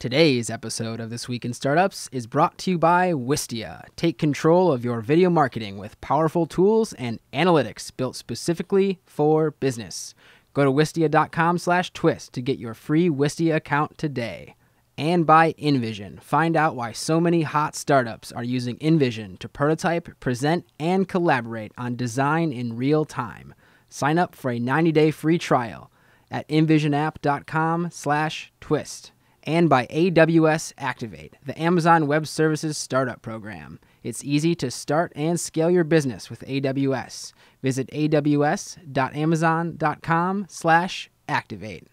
Today's episode of This Week in Startups is brought to you by Wistia. Take control of your video marketing with powerful tools and analytics built specifically for business. Go to Wistia.com/twist to get your free Wistia account today. And by InVision, find out why so many hot startups are using InVision to prototype, present, and collaborate on design in real time. Sign up for a 90-day free trial at InVisionApp.com/twist. And by AWS Activate, the Amazon Web Services startup program. It's easy to start and scale your business with AWS. Visit aws.amazon.com/activate.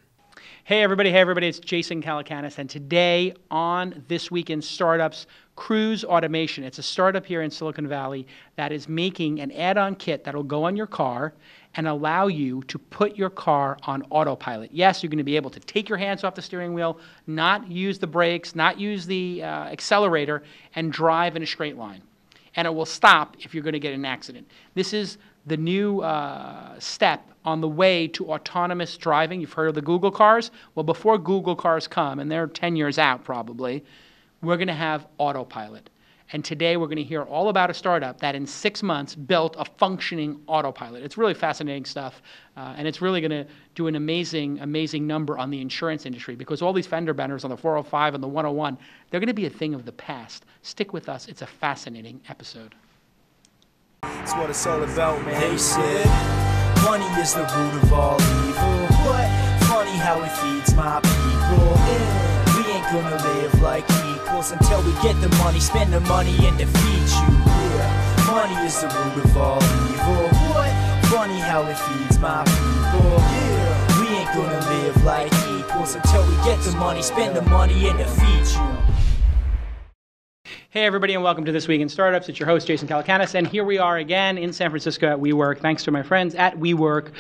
Hey everybody, it's Jason Calacanis, and today on This Week in Startups, Cruise Automation. It's a startup here in Silicon Valley that is making an add-on kit that'll go on your car and allow you to put your car on autopilot. Yes, you're going to be able to take your hands off the steering wheel, not use the brakes, not use the accelerator, and drive in a straight line. And it will stop if you're going to get in an accident. This is the new step on the way to autonomous driving. You've heard of the Google cars? Well, before Google cars come, and they're 10 years out probably, we're going to have autopilot. And today we're going to hear all about a startup that in 6 months built a functioning autopilot. It's really fascinating stuff, and it's really going to do an amazing, amazing number on the insurance industry, because all these fender benders on the 405 and the 101, they're going to be a thing of the past. Stick with us. It's a fascinating episode. It's what it's all about, man. They said money is the root of all evil. What? Funny how it feeds my people. Yeah. We ain't gonna live like equals until we get the money, spend the money, and defeat you. Yeah. Money is the root of all evil. What? Funny how it feeds my people. Yeah. We ain't gonna live like equals until we get the money, spend the money, and defeat you. Hey everybody, and welcome to This Week in Startups. It's your host, Jason Calacanis, and here we are again in San Francisco at WeWork. Thanks to my friends at WeWork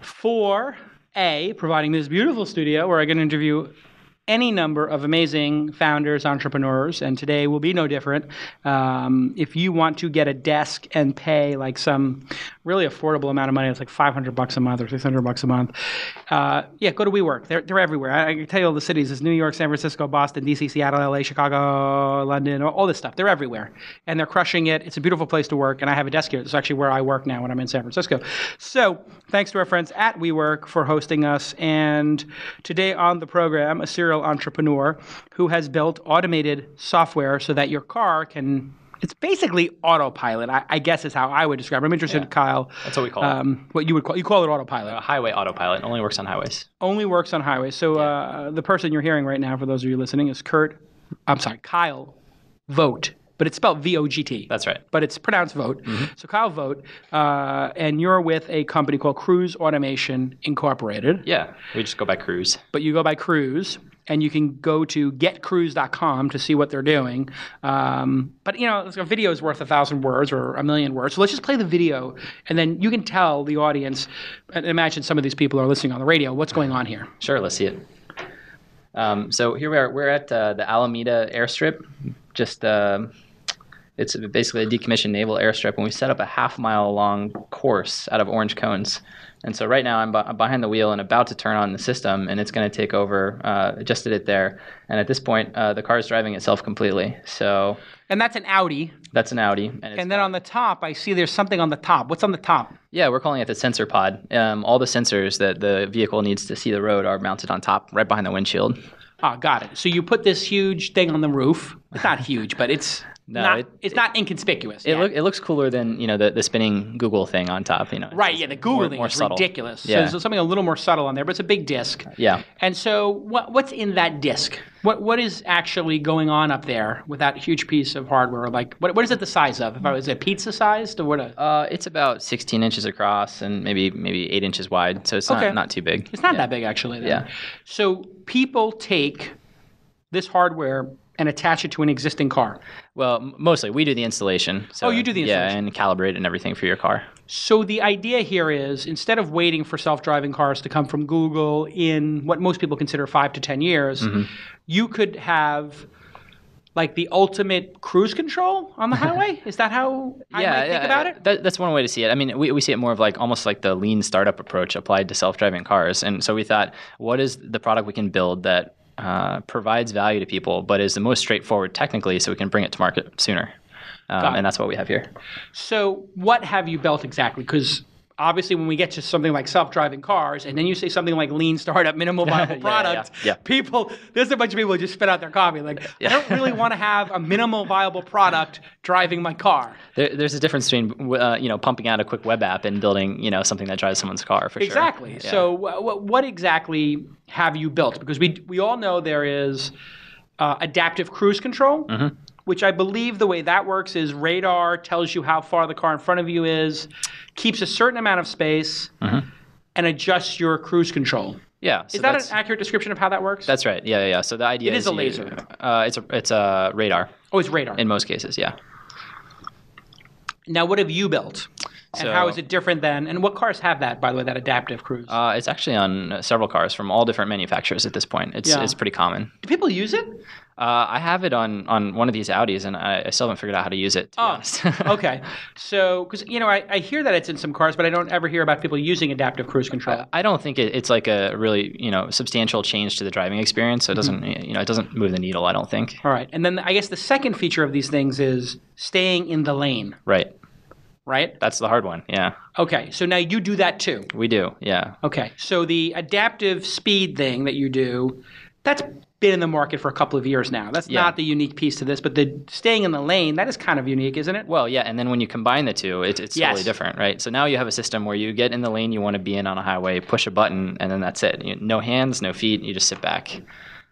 for providing this beautiful studio where I can interview any number of amazing founders, entrepreneurs, and today will be no different. If you want to get a desk and pay like some really affordable amount of money, it's like $500 a month or $600 a month, yeah, go to WeWork. They're everywhere. I can tell you all the cities. It's New York, San Francisco, Boston, DC, Seattle, LA, Chicago, London, all this stuff. They're everywhere. And they're crushing it. It's a beautiful place to work, and I have a desk here. It's actually where I work now when I'm in San Francisco. So thanks to our friends at WeWork for hosting us, and today on the program, a serial entrepreneur who has built automated software so that your car can, it's basically autopilot, I guess is how I would describe it. I'm interested, yeah. Kyle. That's what we call it. What you would call, you call it autopilot. Highway autopilot, only works on highways. Only works on highways. So yeah. The person you're hearing right now, for those of you listening, is Kyle Vogt. But it's spelled V-O-G-T. That's right. But it's pronounced Vogt. Mm-hmm. So Kyle Vogt, and you're with a company called Cruise Automation Incorporated. Yeah, we just go by Cruise. But you go by Cruise, and you can go to getcruise.com to see what they're doing. But, you know, a video is worth 1,000 words or 1,000,000 words. So let's just play the video, and then you can tell the audience, and imagine some of these people are listening on the radio, what's going on here. Sure, let's see it. So here we are. We're at the Alameda airstrip. Just it's basically a decommissioned naval airstrip, and we set up a half-mile-long course out of orange cones. And so right now I'm behind the wheel and about to turn on the system, and it's going to take over. Just did it there. And at this point, the car is driving itself completely. So. And that's an Audi. That's an Audi. And then on the top, I see there's something on the top. What's on the top? Yeah, we're calling it the sensor pod. All the sensors that the vehicle needs to see the road are mounted on top, right behind the windshield. Ah, got it. So you put this huge thing on the roof. It's not huge, but it's not inconspicuous. It looks cooler than, you know, the spinning Google thing on top. You know, right? Yeah, the Google thing is ridiculous. Yeah. So something a little more subtle on there, but it's a big disc. Yeah. And so what's in that disc? What is actually going on up there with that huge piece of hardware? Like what is it the size of? Is it pizza sized or what? It's about 16 inches across and maybe 8 inches wide. So it's not too big. It's not that big actually. Then. Yeah. So people take this hardware and attach it to an existing car? Well, mostly. We do the installation. So, you do the installation. Yeah, and calibrate it and everything for your car. So the idea here is, instead of waiting for self-driving cars to come from Google in what most people consider 5 to 10 years, mm-hmm. you could have like the ultimate cruise control on the highway? Is that how I might think about it? That's one way to see it. I mean, we see it more of like almost like the lean startup approach applied to self-driving cars. And so we thought, what is the product we can build that provides value to people, but is the most straightforward technically, so we can bring it to market sooner. And that's what we have here. So what have you built exactly? Because obviously when we get to something like self-driving cars, and then you say something like lean startup, minimal viable product, people, there's a bunch of people who just spit out their coffee. Like, I don't really want to have a minimal viable product driving my car. There's a difference between, pumping out a quick web app and building, something that drives someone's car, for sure. Exactly. Yeah. So what exactly have you built? Because we all know there is adaptive cruise control, which I believe the way that works is radar tells you how far the car in front of you is, keeps a certain amount of space, and adjusts your cruise control. Yeah. So is that an accurate description of how that works? That's right. Yeah. So the idea is a laser. It's a radar. Oh, it's radar. In most cases, yeah. Now, what have you built? And how is it different than, and what cars have that, by the way, that adaptive cruise? It's actually on several cars from all different manufacturers at this point. It's pretty common. Do people use it? I have it on one of these Audis, and I still haven't figured out how to use it, to be honest. Okay. So, because, I hear that it's in some cars, but I don't ever hear about people using adaptive cruise control. I don't think it's like a really, substantial change to the driving experience. So it doesn't, it doesn't move the needle, I don't think. All right. And then I guess the second feature of these things is staying in the lane. Right? That's the hard one, yeah. Okay, so now you do that too. We do, yeah. Okay, so the adaptive speed thing that you do, that's been in the market for a couple of years now. That's not the unique piece to this, but the staying in the lane, that is kind of unique, isn't it? Well, yeah, and then when you combine the two, it's totally different, right? So now you have a system where you get in the lane you want to be in on a highway, push a button, and then that's it. No hands, no feet, you just sit back.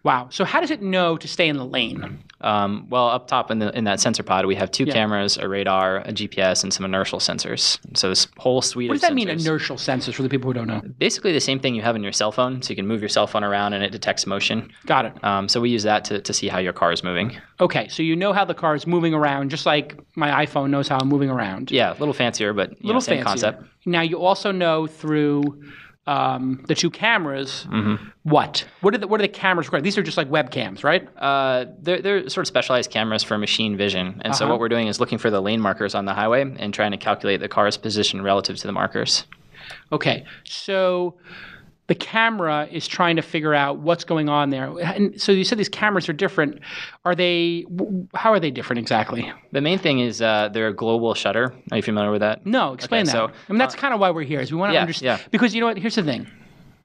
Wow. So how does it know to stay in the lane? Well, up top in that sensor pod, we have two cameras, a radar, a GPS, and some inertial sensors. So this whole suite of sensors. What does that mean, inertial sensors, for the people who don't know? Basically the same thing you have in your cell phone. So you can move your cell phone around and it detects motion. Got it. So we use that to see how your car is moving. Okay. So you know how the car is moving around, just like my iPhone knows how I'm moving around. Yeah. A little fancier, but same concept. Now you also know through... the two cameras, what are the cameras required? These are just like webcams, right? They're sort of specialized cameras for machine vision. And so what we're doing is looking for the lane markers on the highway and trying to calculate the car's position relative to the markers. Okay. So the camera is trying to figure out what's going on there. And so you said these cameras are different. How are they different exactly? The main thing is they're a global shutter. Are you familiar with that? No, explain that. So, that's kind of why we're here, is we want to understand. Yeah. Because you know what? Here's the thing.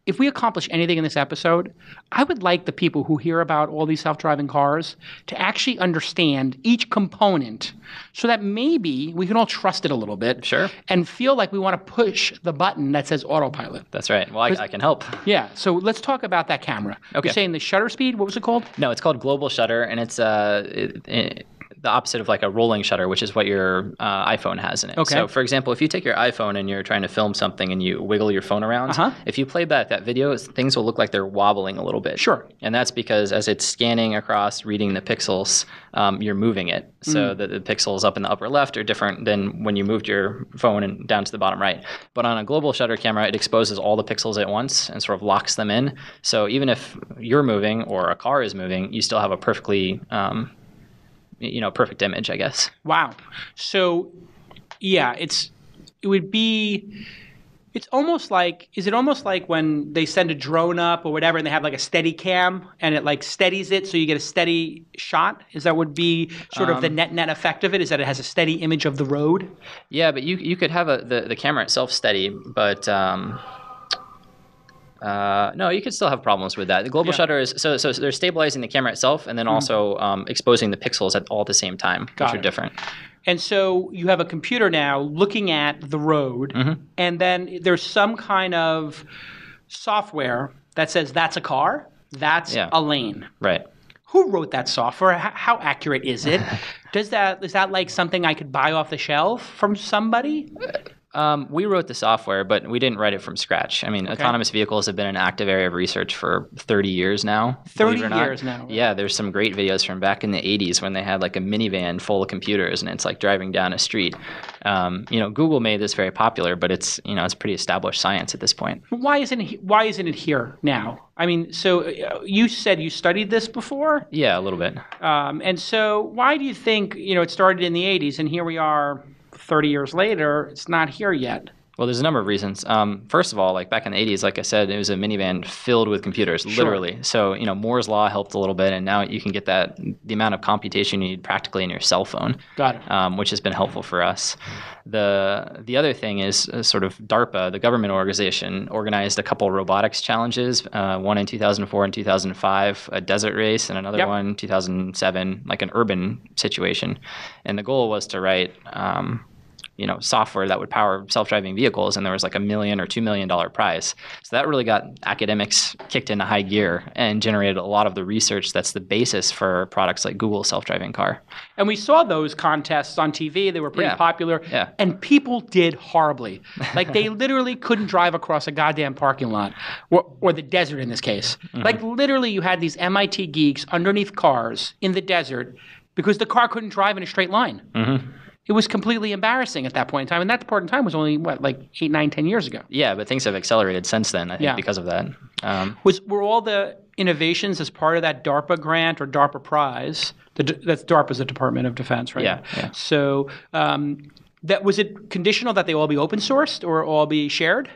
If we accomplish anything in this episode, I would like the people who hear about all these self-driving cars to actually understand each component so that maybe we can all trust it a little bit. Sure. And feel like we want to push the button that says autopilot. That's right. Well, I can help. Yeah. So let's talk about that camera. Okay. You're saying the shutter speed, what was it called? No, it's called global shutter, and it's the opposite of like a rolling shutter, which is what your iPhone has in it. Okay. So for example, if you take your iPhone and you're trying to film something and you wiggle your phone around, if you play back that video, things will look like they're wobbling a little bit. Sure. And that's because as it's scanning across, reading the pixels, you're moving it. So the pixels up in the upper left are different than when you moved your phone and down to the bottom right. But on a global shutter camera, it exposes all the pixels at once and sort of locks them in. So even if you're moving or a car is moving, you still have a perfectly... perfect image, I guess. Wow. So, yeah, it's almost like, is it almost like when they send a drone up or whatever and they have like a steady cam and it like steadies it so you get a steady shot? Is that would be sort of the net effect of it, is that it has a steady image of the road? Yeah, but you could have the camera itself steady, but... no, you could still have problems with that. The global shutter is, so they're stabilizing the camera itself and then also exposing the pixels at all the same time, which are different. And so you have a computer now looking at the road, and then there's some kind of software that says that's a car, that's a lane. Right. Who wrote that software? How accurate is it? Is that like something I could buy off the shelf from somebody? We wrote the software, but we didn't write it from scratch. I mean, autonomous vehicles have been an active area of research for 30 years now. 30 years now. Right? Yeah, there's some great videos from back in the 80s when they had like a minivan full of computers, and it's like driving down a street. Google made this very popular, but it's it's pretty established science at this point. Why isn't it here now? I mean, so you said you studied this before? Yeah, a little bit. And so why do you think it started in the 80s, and here we are? 30 years later, it's not here yet. Well, there's a number of reasons. First of all, like back in the 80s, like I said, it was a minivan filled with computers, literally. So, you know, Moore's law helped a little bit, and now you can get that the amount of computation you need practically in your cell phone. Got it. Which has been helpful for us. The other thing is sort of DARPA, the government organization, organized a couple robotics challenges, one in 2004 and 2005, a desert race, and another one in 2007, like an urban situation. And the goal was to write you know, software that would power self-driving vehicles, and there was like $1 million or $2 million prize. So that really got academics kicked into high gear and generated a lot of the research that's the basis for products like Google's self-driving car. And we saw those contests on TV. They were pretty popular. Yeah. And people did horribly. Like they literally couldn't drive across a goddamn parking lot or the desert in this case. Mm-hmm. Like literally you had these MIT geeks underneath cars in the desert because the car couldn't drive in a straight line. Mm-hmm. It was completely embarrassing at that point in time. And that point in time was only, what, like 8, 9, 10 years ago. Yeah, but things have accelerated since then, I think, because of that. Were all the innovations as part of that DARPA grant or DARPA prize? That's DARPA's the Department of Defense, right? Yeah. So was it conditional that they all be open sourced or all be shared?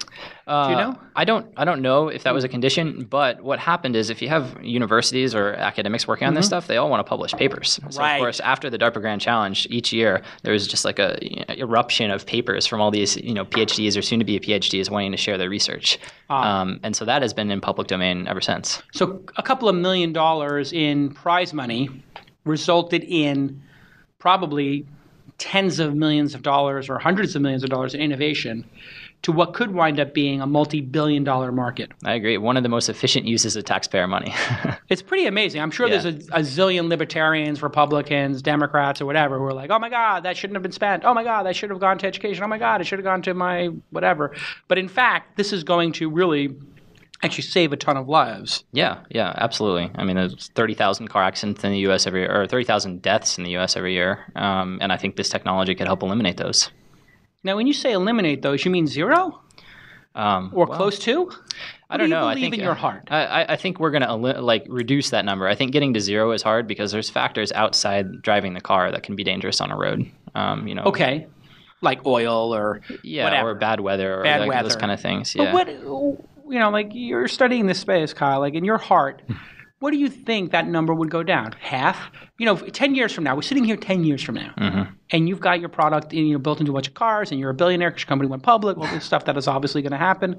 Do you know? I don't know if that was a condition, but what happened is if you have universities or academics working on this stuff, they all want to publish papers. So of course, after the DARPA Grand Challenge, each year there was just like a eruption of papers from all these PhDs or soon-to-be PhDs wanting to share their research, and so that has been in public domain ever since. So a couple of $1 million in prize money resulted in probably tens of millions of dollars or hundreds of millions of dollars in innovation to what could wind up being a multi-billion-dollar market. I agree. One of the most efficient uses of taxpayer money. It's pretty amazing. I'm sure there's a zillion libertarians, Republicans, Democrats, or whatever who are like, oh, my God, that shouldn't have been spent. Oh, my God, that should have gone to education. Oh, my God, it should have gone to my whatever. But in fact, this is going to really actually save a ton of lives. Yeah, absolutely. I mean, there's 30,000 car accidents in the U.S. every year, or 30,000 deaths in the U.S. every year. And I think this technology could help eliminate those. Now, when you say eliminate those, you mean zero? Or close to? I don't know. I think in your heart. I think we're going to reduce that number. I think getting to zero is hard because there's factors outside driving the car that can be dangerous on a road. Okay. Like oil or whatever. Or bad weather or those kind of things. Yeah. But you're studying this space, Kyle. Like in your heart, what do you think that number would go down? Half? 10 years from now. We're sitting here 10 years from now. Mm-hmm. And you've got your product built into a bunch of cars, and you're a billionaire because your company went public, all this stuff that is obviously going to happen.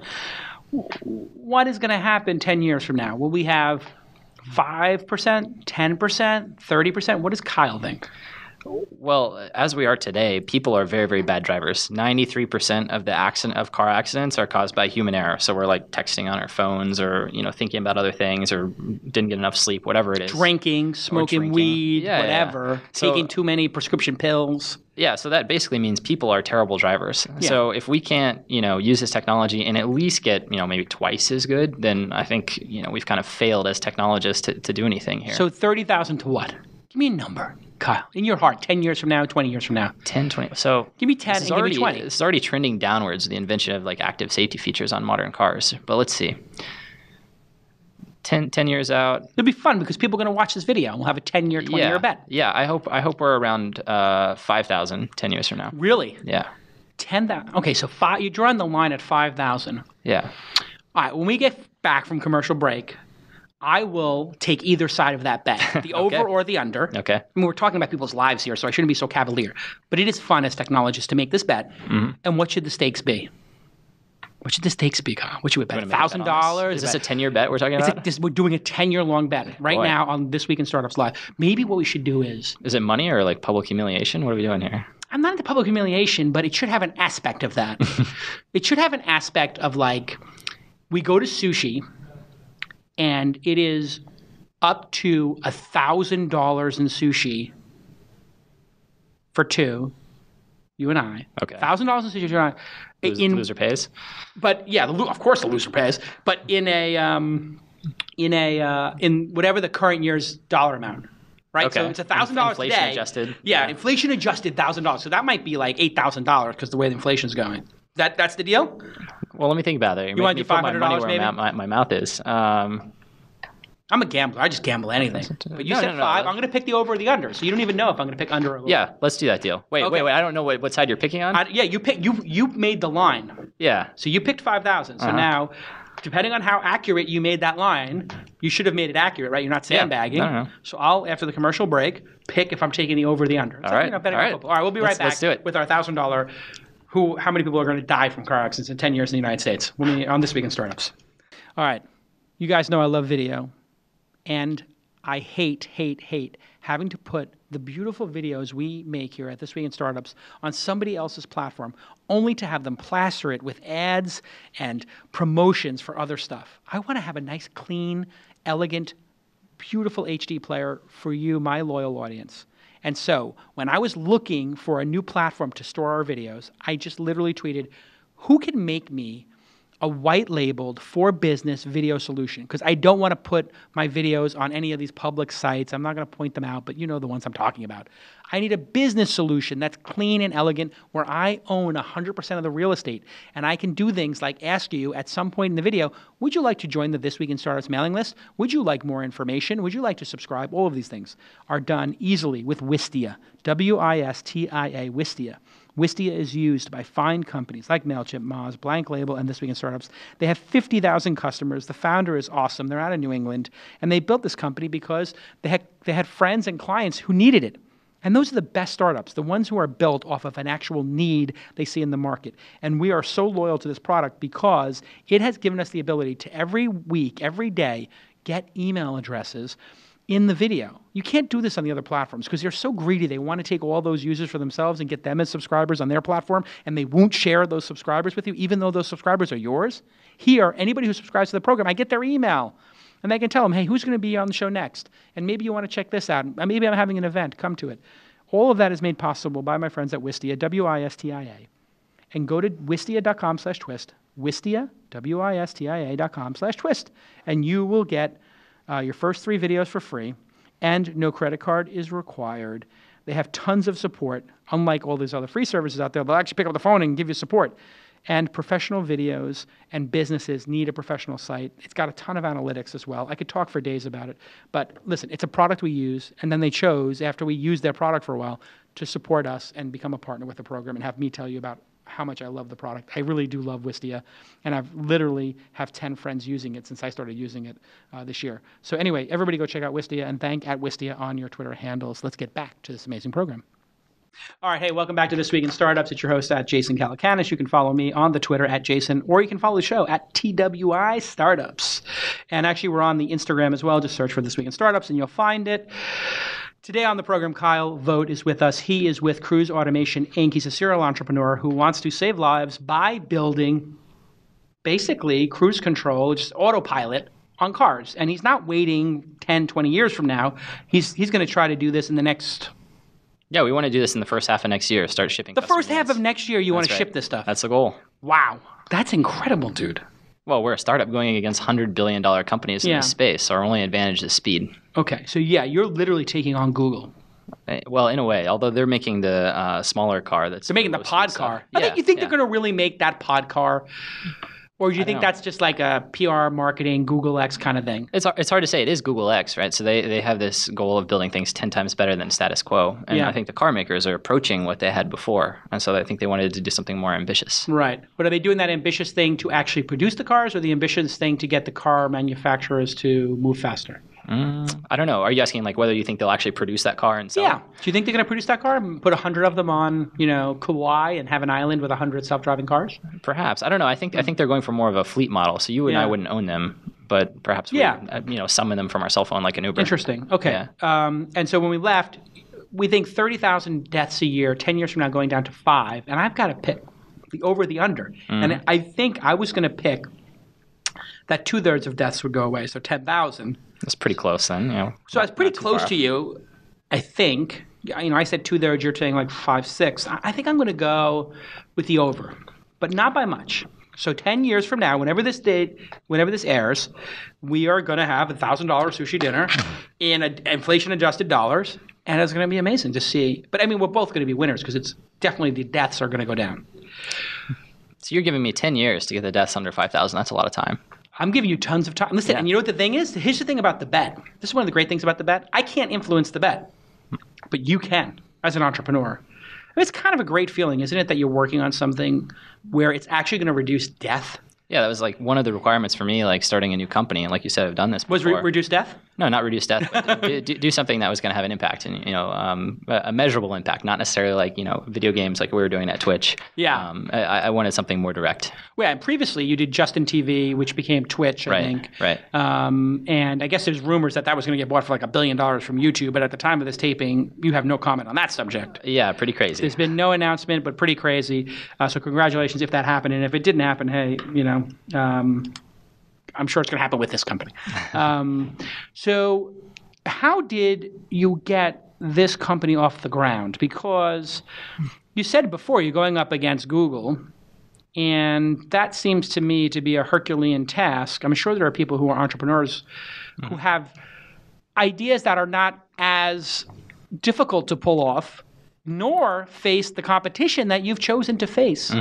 What is going to happen 10 years from now? Will we have 5%, 10%, 30%? What does Kyle think? Well, as we are today, people are very, very bad drivers. 93% of the car accidents are caused by human error. So we're like texting on our phones, or thinking about other things, or didn't get enough sleep, whatever it is. Drinking, smoking weed, whatever. Yeah. Taking too many prescription pills. Yeah, so that basically means people are terrible drivers. Yeah. So if we can't, use this technology and at least get, maybe twice as good, then I think, we've kind of failed as technologists to do anything here. So 30,000 to what? Give me a number, Kyle, in your heart, 10 years from now, 20 years from now. 10, 20. So give me 10 and give me 20. This is already trending downwards, the invention of like active safety features on modern cars. But let's see. 10 years out. It'll be fun because people are going to watch this video and we'll have a 10-year, 20-year bet. Yeah, I hope we're around 5,000 10 years from now. Really? Yeah. 10,000. Okay, so you're drawing the line at 5,000. Yeah. All right, when we get back from commercial break, I will take either side of that bet, the over or the under. Okay. I mean, we're talking about people's lives here, so I shouldn't be so cavalier. But it is fun as technologists to make this bet. Mm-hmm. And what should the stakes be? What should the stakes be, Kyle? What should we bet? $1,000? Is this a 10-year bet we're talking about? We're doing a 10-year-long bet right now on This Week in Startups Live. Maybe what we should do is... Is it money or like public humiliation? What are we doing here? I'm not into public humiliation, but it should have an aspect of that. It should have an aspect of like, we go to sushi... and it is up to $1,000 in sushi for two, you and I. Okay. $1,000 in sushi, you and I. Loser pays? But yeah, of course the loser pays. But in whatever the current year's dollar amount, right? Okay. So it's $1,000 today. Inflation adjusted. Yeah, inflation adjusted $1,000. So that might be like $8,000 because the way the inflation's going. That's the deal? Well, let me think about it. You want to do $500 maybe? Where my mouth is. I'm a gambler. I just gamble anything. But you said 5. I'm going to pick the over or the under. So you don't even know if I'm going to pick under or over. Yeah, let's do that deal. Wait. I don't know what side you're picking on. You made the line. Yeah. So you picked 5,000. So now, depending on how accurate you made that line, you should have made it accurate, right? You're not sandbagging. Yeah. So I'll, after the commercial break, pick if I'm taking the over or the under. All right. All right. We'll be right back. Let's do it. With our $1,000. How many people are going to die from car accidents in 10 years in the United States? On This Week in Startups. All right. You guys know I love video. And I hate having to put the beautiful videos we make here at This Week in Startups on somebody else's platform, only to have them plaster it with ads and promotions for other stuff. I want to have a nice, clean, elegant, beautiful HD player for you, my loyal audience. And so when I was looking for a new platform to store our videos, I just literally tweeted, who can make me a white-labeled for-business video solution, because I don't want to put my videos on any of these public sites. I'm not going to point them out, but you know the ones I'm talking about. I need a business solution that's clean and elegant where I own 100% of the real estate, and I can do things like ask you at some point in the video, would you like to join the This Week in Startups mailing list? Would you like more information? Would you like to subscribe? All of these things are done easily with Wistia, W-I-S-T-I-A, Wistia. Wistia is used by fine companies like MailChimp, Moz, Blank Label, and This Week in Startups. They have 50,000 customers. The founder is awesome. They're out of New England. And they built this company because they had friends and clients who needed it. And those are the best startups, the ones who are built off of an actual need they see in the market. And we are so loyal to this product because it has given us the ability to every week, every day, get email addresses in the video. You can't do this on the other platforms because they're so greedy. They want to take all those users for themselves and get them as subscribers on their platform, and they won't share those subscribers with you, even though those subscribers are yours. Here, anybody who subscribes to the program, I get their email, and I can tell them, hey, who's going to be on the show next? And maybe you want to check this out. Maybe I'm having an event. Come to it. All of that is made possible by my friends at Wistia, W-I-S-T-I-A. And go to Wistia.com/twist, Wistia, Wistia.com/twist, and you will get your first 3 videos for free, and no credit card is required. They have tons of support. Unlike all these other free services out there, they'll actually pick up the phone and give you support. And professional videos and businesses need a professional site. It's got a ton of analytics as well. I could talk for days about it. But listen, it's a product we use, and then they chose, after we used their product for a while, to support us and become a partner with the program and have me tell you about how much I love the product. I really do love Wistia, and I've literally have 10 friends using it since I started using it this year. So anyway, everybody go check out Wistia, and thank @Wistia on your Twitter handles. Let's get back to this amazing program. All right, hey, welcome back to This Week in Startups. It's your host, Jason Calacanis. You can follow me on the Twitter @Jason, or you can follow the show @TWI Startups. And actually, we're on the Instagram as well. Just search for This Week in Startups, and you'll find it. Today on the program, Kyle Vogt is with us. He is with Cruise Automation, Inc. He's a serial entrepreneur who wants to save lives by building, basically, cruise control, just autopilot, on cars. And he's not waiting 10, 20 years from now. He's going to try to do this in the next... Yeah, we want to do this in the first half of next year, start shipping. The first half of next year, you want to ship this stuff. That's the goal. Wow. That's incredible, dude. Well, we're a startup going against $100 billion companies in this space, so our only advantage is speed. Okay. So, yeah, you're literally taking on Google. Well, in a way, although they're making the smaller car. They're making the pod car. You think they're going to really make that pod car? Or do you think that's just like a PR, marketing, Google X kind of thing? It's hard to say. It is Google X, right? So they have this goal of building things 10 times better than status quo. And I think the car makers are approaching what they had before. And so I think they wanted to do something more ambitious. Right. But are they doing that ambitious thing to actually produce the cars, or the ambitious thing to get the car manufacturers to move faster? I don't know. Are you asking like whether you think they'll actually produce that car and sell it? Do you think they're going to produce that car and put 100 of them on, Kauai and have an island with 100 self-driving cars? Perhaps. I don't know. I think they're going for more of a fleet model. So you and I wouldn't own them, but perhaps we summon them from our cell phone like an Uber. Interesting. Okay. Yeah. And so when we left, we think 30,000 deaths a year, 10 years from now going down to 5. And I've got to pick the over, the under. And I think I was going to pick that 2/3 of deaths would go away, so 10,000. That's pretty close then, So I was pretty close to you, I think. I said 2/3, you're saying like 5/6. I think I'm going to go with the over, but not by much. So 10 years from now, whenever this airs, we are going to have a $1,000 sushi dinner in inflation-adjusted dollars, and it's going to be amazing to see. But, we're both going to be winners because it's definitely the deaths are going to go down. So you're giving me 10 years to get the deaths under 5,000. That's a lot of time. I'm giving you tons of time. Listen, and you know what the thing is? Here's the thing about the bet. This is one of the great things about the bet. I can't influence the bet, but you can as an entrepreneur. I mean, it's kind of a great feeling, isn't it, that you're working on something where it's actually going to reduce death? Yeah, that was like one of the requirements for me, like starting a new company. And like you said, I've done this before. Was reduce death? No, not reduce death, but do something that was going to have an impact and, you know, a measurable impact, not necessarily like, you know, video games like we were doing at Twitch. Yeah. I wanted something more direct. Well, and previously you did Justin TV, which became Twitch, I think. Right. And I guess there's rumors that that was going to get bought for like $1 billion from YouTube. But at the time of this taping, you have no comment on that subject. Yeah, pretty crazy. There's been no announcement, but pretty crazy. So congratulations if that happened. And if it didn't happen, hey, you know. I'm sure it's going to happen with this company. So how did you get this company off the ground? Because you said before you're going up against Google, and that seems to me to be a Herculean task. I'm sure there are people who are entrepreneurs who have ideas that are not as difficult to pull off, nor face the competition that you've chosen to face,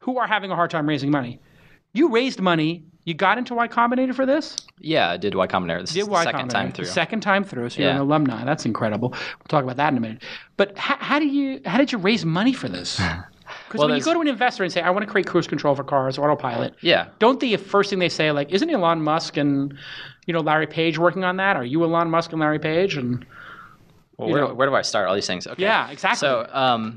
who are having a hard time raising money. You raised money. You got into Y Combinator for this? Yeah, I did Y Combinator. This is the second time through. Second time through, so you're an alumni. That's incredible. We'll talk about that in a minute. But how did you raise money for this? Because when you go to an investor and say, I want to create cruise control for cars, autopilot, don't the first thing they say, like, isn't Elon Musk and, you know, Larry Page working on that? Are you Elon Musk and Larry Page? And well, where do I start all these things? Okay. Yeah, exactly. So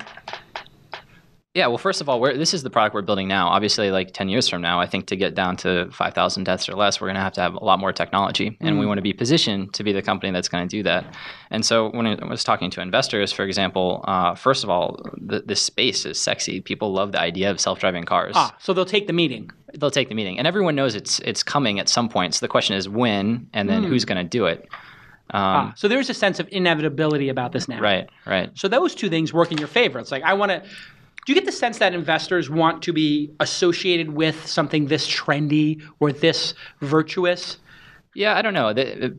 yeah, well, first of all, this is the product we're building now. Obviously, like 10 years from now, I think to get down to 5,000 deaths or less, we're going to have a lot more technology. And we want to be positioned to be the company that's going to do that. And so when I was talking to investors, for example, first of all, the space is sexy. People love the idea of self-driving cars. Ah, so they'll take the meeting. They'll take the meeting. And everyone knows it's coming at some point. So the question is when and then who's going to do it. So there's a sense of inevitability about this now. Right, right. So those two things work in your favor. It's like I want to... Do you get the sense that investors want to be associated with something this trendy or this virtuous? Yeah, I don't know.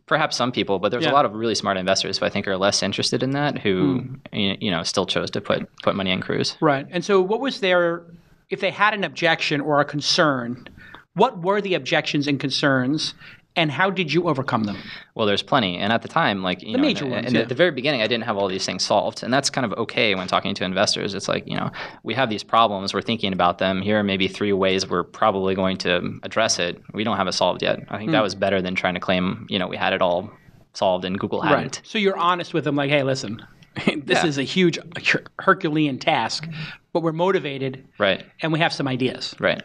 Perhaps some people, but there's a lot of really smart investors who I think are less interested in that, who you know, still chose to put money in Cruise. Right. And so what was their, if they had an objection or a concern, what were the objections and concerns? And how did you overcome them? Well, there's plenty. And at the time, like, you know, at the very beginning, I didn't have all these things solved. And that's kind of okay when talking to investors. It's like, you know, we have these problems. We're thinking about them. Here are maybe three ways we're probably going to address it. We don't have it solved yet. I think that was better than trying to claim, you know, we had it all solved and Google hadn't. Right. So you're honest with them, like, hey, listen, this is a huge Herculean task, but we're motivated. Right. And we have some ideas. Right.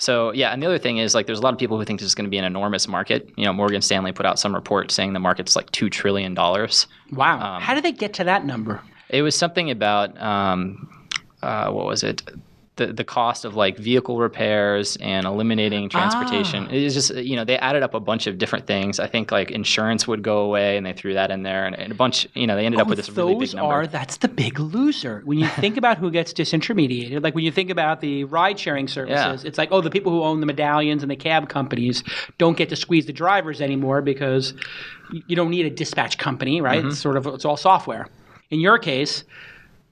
So yeah, and the other thing is, like, there's a lot of people who think this is going to be an enormous market. You know, Morgan Stanley put out some report saying the market's like $2 trillion. Wow. How did they get to that number? It was something about, what was it? The cost of like vehicle repairs and eliminating transportation. It is just, you know, they added up a bunch of different things. I think like insurance would go away and they threw that in there and a bunch, you know, they ended up with this really big number. That's the big loser. When you think about who gets disintermediated, like when you think about the ride sharing services, it's like, oh, the people who own the medallions and the cab companies don't get to squeeze the drivers anymore because you don't need a dispatch company, right? It's sort of, it's all software. In your case,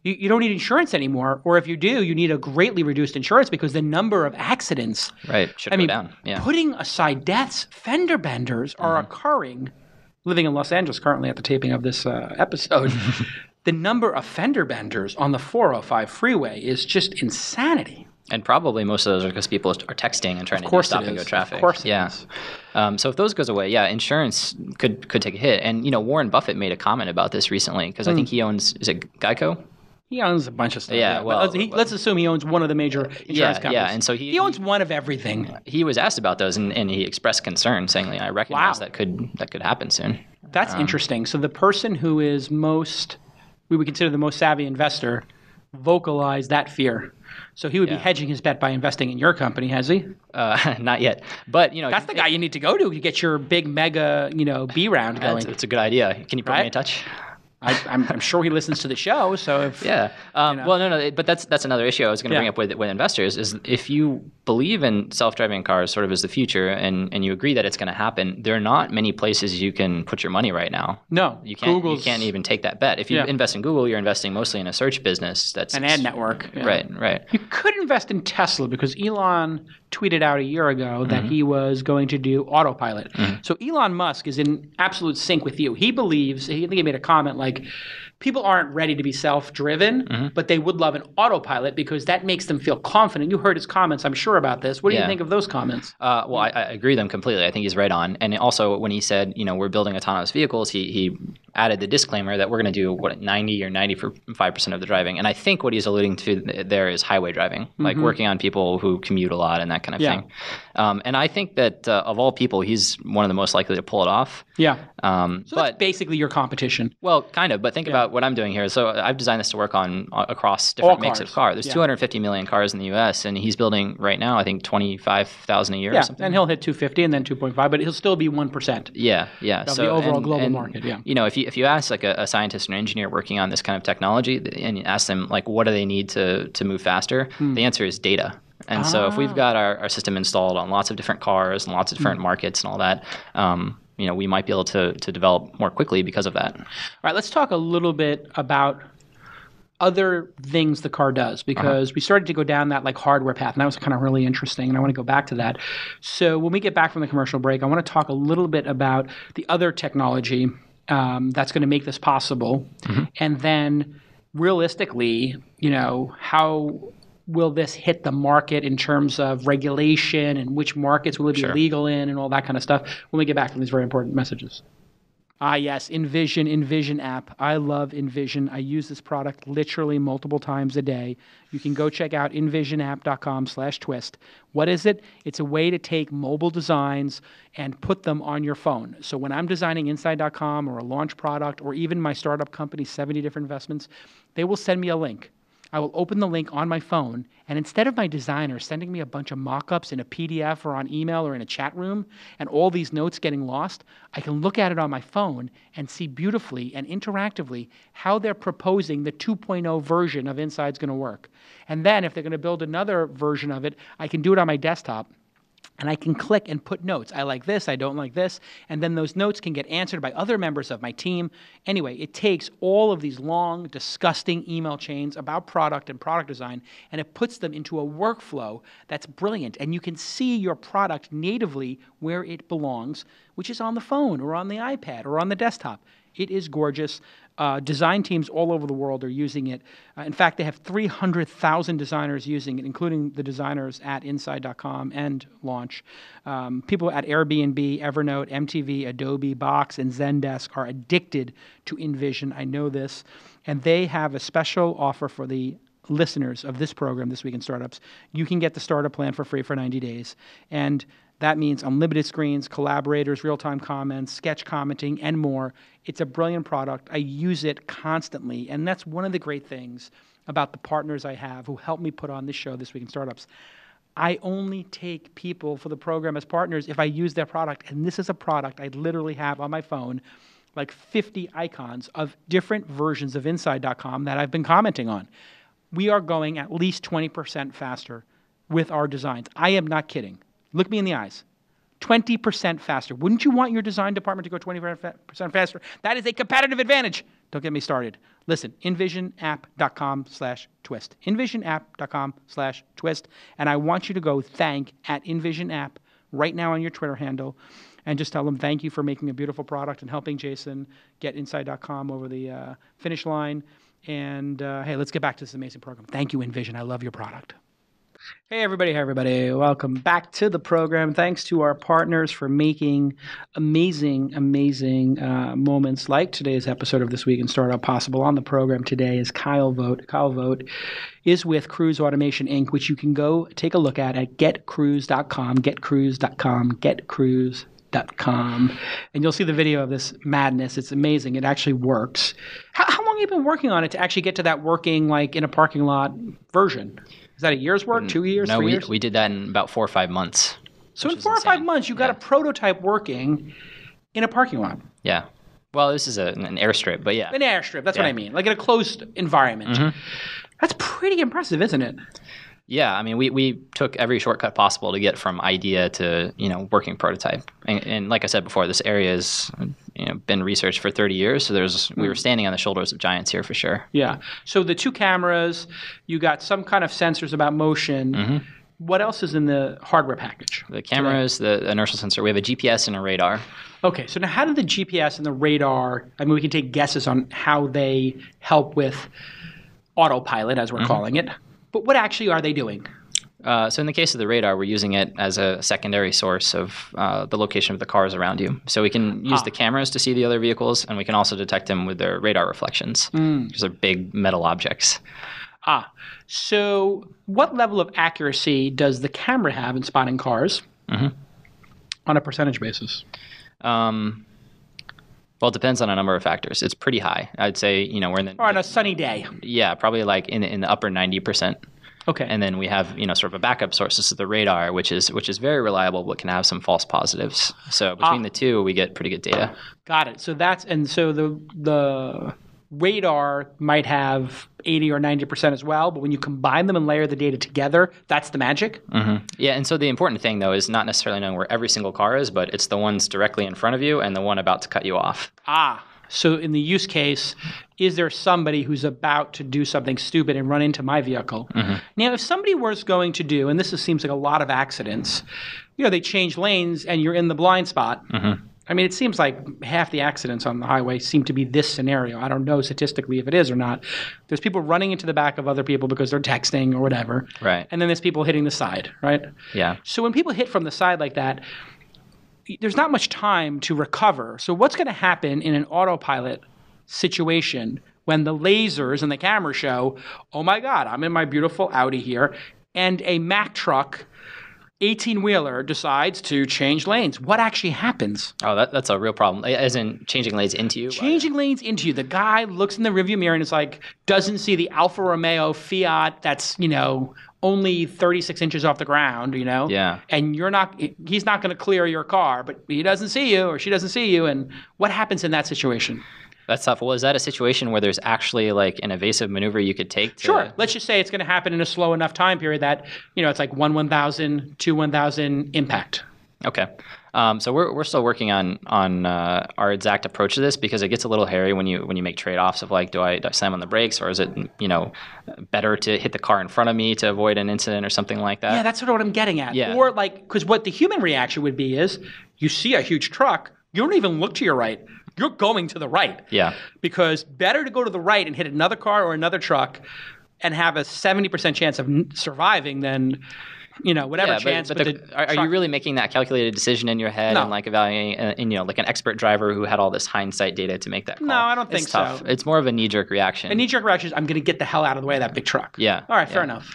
you don't need insurance anymore, or if you do, you need a greatly reduced insurance because the number of accidents should go down. Yeah. Putting aside deaths, fender benders are occurring. Living in Los Angeles currently at the taping of this episode, the number of fender benders on the 405 freeway is just insanity. And probably most of those are because people are texting and trying to stop and go traffic. Of course it is. So if those goes away, insurance could take a hit. And you know, Warren Buffett made a comment about this recently because I think he owns, is it Geico? He owns a bunch of stuff. Yeah, well, let's assume he owns one of the major insurance companies. Yeah, and so he owns one of everything. He was asked about those, and he expressed concern, saying, "I recognize that could happen soon." That's interesting. So the person who is we would consider the most savvy investor, vocalized that fear. So he would be hedging his bet by investing in your company, has he? Not yet, but you know that's the guy you need to go to get your big mega B round going. It's a good idea. Can you put me in touch? I'm sure he listens to the show. So if, well, no, but that's another issue I was going to bring up with investors is if you believe in self-driving cars sort of as the future and you agree that it's going to happen, there are not many places you can put your money right now. No, you can't even take that bet. If you invest in Google, you're investing mostly in a search business. That's an ad network. Yeah. Right. You could invest in Tesla because Elon tweeted out a year ago that he was going to do autopilot. So Elon Musk is in absolute sync with you. He believes, I think he made a comment like, people aren't ready to be self-driven, but they would love an autopilot because that makes them feel confident. You heard his comments, I'm sure, about this. What do you think of those comments? Well, I agree with them completely. I think he's right on. And also, when he said, you know, we're building autonomous vehicles, he added the disclaimer that we're going to do, 90 or 95% of the driving. And I think what he's alluding to there is highway driving, like working on people who commute a lot and that kind of thing. And I think that of all people, he's one of the most likely to pull it off. So that's basically your competition. Well, kind of, but think about what I'm doing here. So I've designed this to work on across different makes of car. There's 250 million cars in the US, and he's building right now, I think, 25,000 a year or something. And he'll hit 250 and then 2.5, but he'll still be 1%. Of the overall global market, You know, if you ask like a scientist or an engineer working on this kind of technology and you ask them, like, what do they need to move faster? The answer is data. And so if we've got our system installed on lots of different cars and lots of different markets and all that, you know, we might be able to develop more quickly because of that. All right, let's talk a little bit about other things the car does, because we started to go down that like hardware path, and that was kind of really interesting, and I want to go back to that. So when we get back from the commercial break, I want to talk a little bit about the other technology that's going to make this possible, and then realistically, you know, how will this hit the market in terms of regulation and which markets will it be legal in and all that kind of stuff when we get back from these very important messages. Ah, yes, InVision app. I love InVision. I use this product literally multiple times a day. You can go check out InVisionapp.com/twist. What is it? It's a way to take mobile designs and put them on your phone. So when I'm designing Inside.com or a launch product or even my startup company, 70 different investments, they will send me a link. I will open the link on my phone, and instead of my designer sending me a bunch of mock-ups in a PDF or on email or in a chat room and all these notes getting lost, I can look at it on my phone and see beautifully and interactively how they're proposing the 2.0 version of Inside's going to work. And then if they're going to build another version of it, I can do it on my desktop. And I can click and put notes. I like this, I don't like this. And then those notes can get answered by other members of my team. Anyway, it takes all of these long, disgusting email chains about product and product design, and it puts them into a workflow that's brilliant. And you can see your product natively where it belongs, which is on the phone or on the iPad or on the desktop. It is gorgeous. Design teams all over the world are using it. In fact, they have 300,000 designers using it, including the designers at Inside.com and Launch. People at Airbnb, Evernote, MTV, Adobe, Box, and Zendesk are addicted to InVision. I know this. And they have a special offer for the listeners of this program, This Week in Startups. You can get the startup plan for free for 90 days. And that means unlimited screens, collaborators, real-time comments, sketch commenting, and more. It's a brilliant product. I use it constantly, and that's one of the great things about the partners I have who help me put on this show, This Week in Startups. I only take people for the program as partners if I use their product, and this is a product I literally have on my phone, like 50 icons of different versions of Inside.com that I've been commenting on. We are going at least 20% faster with our designs. I am not kidding. Look me in the eyes. 20% faster. Wouldn't you want your design department to go 20% faster? That is a competitive advantage. Don't get me started. Listen, InVisionApp.com/twist. InVisionApp.com/twist. And I want you to go thank at InVisionApp right now on your Twitter handle and just tell them thank you for making a beautiful product and helping Jason get Inside.com over the finish line. And hey, let's get back to this amazing program. Thank you, InVision. I love your product. Hey, everybody. Hey, everybody. Welcome back to the program. Thanks to our partners for making amazing moments like today's episode of This Week in Startup possible. On the program today is Kyle Vogt. Kyle Vogt is with Cruise Automation, Inc., which you can go take a look at getcruise.com, getcruise.com, getcruise.com. And you'll see the video of this madness. It's amazing. It actually works. How long have you been working on it to actually get to that working, like in a parking lot version? Is that a year's work, 2 years, no, 3 years? No, we did that in about 4 or 5 months. So in four or 5 months, you got a prototype working in a parking lot. Yeah. Well, this is an airstrip, but yeah. An airstrip, that's what I mean. Like in a closed environment. Mm-hmm. That's pretty impressive, isn't it? Yeah, I mean, we took every shortcut possible to get from idea to, you know, working prototype. And like I said before, this area has, you know, been researched for 30 years. So we were standing on the shoulders of giants here for sure. Yeah. So the two cameras, you got some kind of sensors about motion. Mm-hmm. What else is in the hardware package? The cameras, the inertial sensor. We have a GPS and a radar. Okay, so now how did the GPS and the radar, I mean, we can take guesses on how they help with autopilot, as we're calling it. But what actually are they doing? So in the case of the radar, we're using it as a secondary source of the location of the cars around you. So we can use the cameras to see the other vehicles, and we can also detect them with their radar reflections. These are big metal objects. So what level of accuracy does the camera have in spotting cars on a percentage basis? Well, it depends on a number of factors. It's pretty high. I'd say, you know, we're in the... Or on a sunny day. Yeah, probably like in the upper 90%. Okay. And then we have, you know, sort of a backup source. This is the radar, which is very reliable, but can have some false positives. So between the two, we get pretty good data. Got it. So that's... And so the radar might have 80 or 90% as well, but when you combine them and layer the data together, that's the magic. Yeah, and so the important thing, though, is not necessarily knowing where every single car is, but it's the ones directly in front of you and the one about to cut you off. So in the use case, is there somebody who's about to do something stupid and run into my vehicle? Now, if somebody was going to do, and this seems like a lot of accidents, you know, they change lanes and you're in the blind spot. I mean, it seems like half the accidents on the highway seem to be this scenario. I don't know statistically if it is or not. There's people running into the back of other people because they're texting or whatever. Right. And then there's people hitting the side, right? Yeah. So when people hit from the side like that, there's not much time to recover. So what's going to happen in an autopilot situation when the lasers and the camera show, oh my God, I'm in my beautiful Audi here, and a Mack truck 18-wheeler decides to change lanes. What actually happens? Oh, that's a real problem. As in changing lanes into you? Changing lanes into you. The guy looks in the rearview mirror and is like, doesn't see the Alfa Romeo Fiat that's, you know, only 36 inches off the ground, you know? Yeah. And you're not, he's not going to clear your car, but he doesn't see you or she doesn't see you. And what happens in that situation? That's tough. Well, is that a situation where there's actually like an evasive maneuver you could take? Sure. Let's just say it's going to happen in a slow enough time period that, you know, it's like 1/1,000, 2/1,000 impact. Okay. So we're still working on our exact approach to this because it gets a little hairy when you make trade-offs of like, do I slam on the brakes or is it, you know, better to hit the car in front of me to avoid an incident or something like that? Yeah, that's sort of what I'm getting at. Yeah. Or like, because what the human reaction would be is you see a huge truck, you don't even look to your right. You're going to the right. Yeah. Because better to go to the right and hit another car or another truck and have a 70% chance of surviving than, you know, whatever chance. But are you really making that calculated decision in your head and like evaluating, and, you know, like an expert driver who had all this hindsight data to make that call? No, I don't think so. It's more of a knee-jerk reaction. A knee-jerk reaction is I'm going to get the hell out of the way of that big truck. Yeah. All right, fair enough.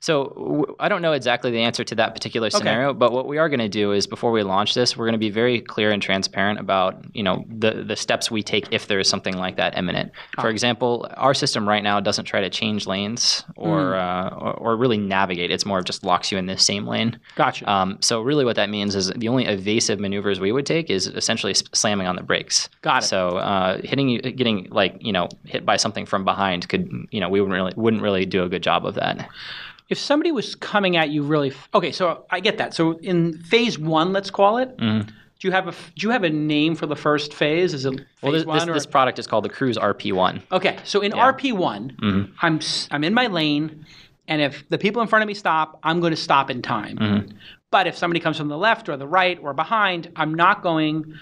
So I don't know exactly the answer to that particular scenario, but what we are going to do is before we launch this, we're going to be very clear and transparent about, you know, the steps we take if there is something like that imminent. For example, our system right now doesn't try to change lanes or really navigate. It's more of just locks you in the same lane. Gotcha. So really what that means is the only evasive maneuvers we would take is essentially slamming on the brakes. Got it. So getting like, you know, hit by something from behind could, you know, we wouldn't really do a good job of that. If somebody was coming at you really okay, so I get that. So in phase one, let's call it, do you have a name for the first phase? Is it phase one? This product is called the Cruise RP1. Okay, so in RP1, I'm in my lane, and if the people in front of me stop, I'm going to stop in time. But if somebody comes from the left or the right or behind, I'm not going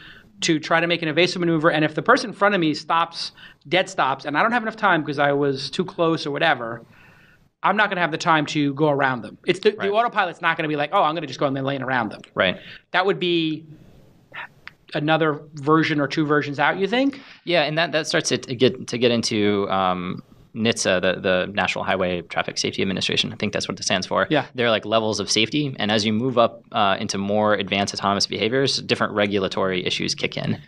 to try to make an evasive maneuver. And if the person in front of me dead stops, and I don't have enough time because I was too close or whatever, I'm not going to have the time to go around them. It's the autopilot's not going to be like, oh, I'm going to just go in the lane around them. Right. That would be another version or two versions out, you think? Yeah, and that starts to get into NHTSA, the National Highway Traffic Safety Administration. I think that's what it stands for. Yeah. They're like levels of safety. And as you move up into more advanced autonomous behaviors, different regulatory issues kick in.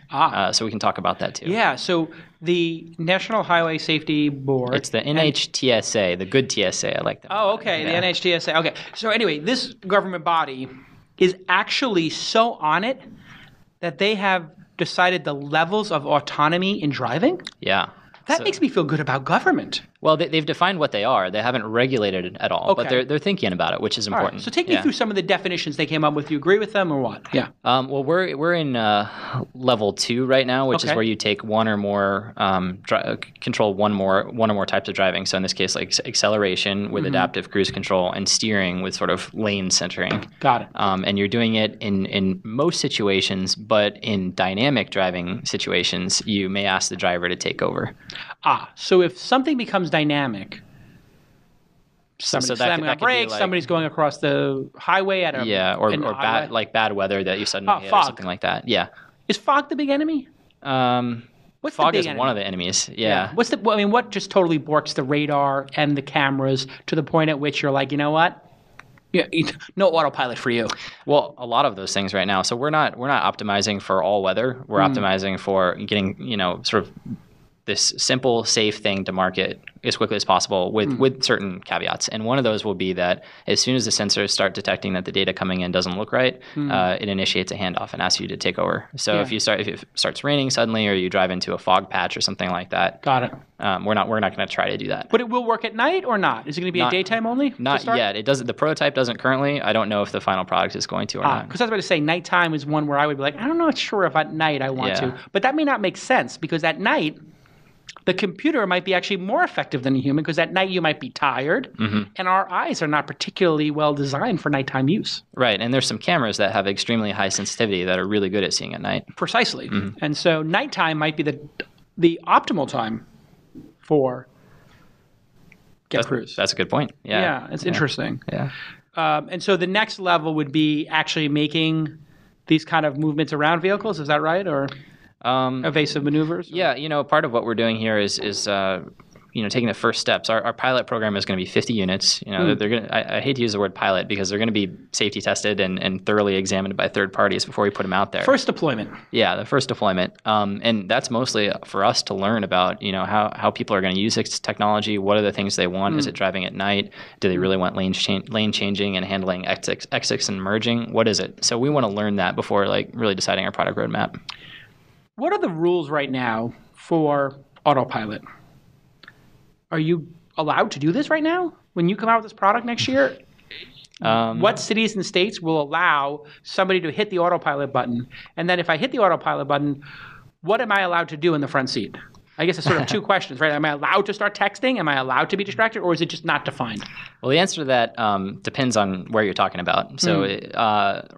So we can talk about that too. Yeah. So the National Highway Safety Board. It's the NHTSA, the good TSA. I like that. Oh, okay. Yeah. The NHTSA. Okay. So anyway, this government body is actually so on it that they have decided the levels of autonomy in driving? Yeah. That makes me feel good about government. Well, they've defined what they are. They haven't regulated it at all, okay. But they're thinking about it, which is important. Right. So take me through some of the definitions they came up with. Do you agree with them or what? Yeah. Well, we're in level 2 right now, which is where you take one or more control one or more types of driving. So in this case, like acceleration with adaptive cruise control and steering with sort of lane centering. Got it. And you're doing it in most situations, but in dynamic driving situations, you may ask the driver to take over. Ah, so if something becomes dynamic, somebody's slamming on brakes, somebody's going across the highway at a bad weather that you suddenly hit or something like that. Yeah, is fog the big enemy? What's fog is enemy? One of the enemies. Yeah. What's the? I mean, what just totally borks the radar and the cameras to the point at which you're like, you know what? Yeah, no autopilot for you. Well, a lot of those things right now. So we're not optimizing for all weather. We're optimizing for getting sort of this simple, safe thing to market as quickly as possible with certain caveats. And one of those will be that as soon as the sensors start detecting that the data coming in doesn't look right, it initiates a handoff and asks you to take over. So if it starts raining suddenly or you drive into a fog patch or something like that. Got it. We're not going to try to do that. But it will work at night or not? Is it going to be a daytime only? Not yet. It doesn't. The prototype doesn't currently. I don't know if the final product is going to or not. Because I was about to say nighttime is one where I would be like, I'm not sure if at night I want to. But that may not make sense because at night, the computer might be actually more effective than a human because at night you might be tired and our eyes are not particularly well designed for nighttime use. Right. And there's some cameras that have extremely high sensitivity that are really good at seeing at night. Precisely. And so nighttime might be the optimal time for cruise. That's a good point. Yeah. Yeah. It's interesting. Yeah. And so the next level would be actually making these kind of movements around vehicles. Is that right? Or... evasive maneuvers? Yeah, part of what we're doing here is taking the first steps. Our pilot program is going to be 50 units. They're going. I hate to use the word pilot because they're going to be safety tested and thoroughly examined by third parties before we put them out there. First deployment. Yeah, the first deployment, and that's mostly for us to learn about how people are going to use this technology. What are the things they want? Is it driving at night? Do they really want lane changing and handling exits and merging? What is it? So we want to learn that before really deciding our product roadmap. What are the rules right now for autopilot? Are you allowed to do this right now? When you come out with this product next year, what cities and states will allow somebody to hit the autopilot button? And then if I hit the autopilot button, what am I allowed to do in the front seat? I guess it's sort of two questions, right? Am I allowed to start texting? Am I allowed to be distracted? Or is it just not defined? Well, the answer to that depends on where you're talking about. So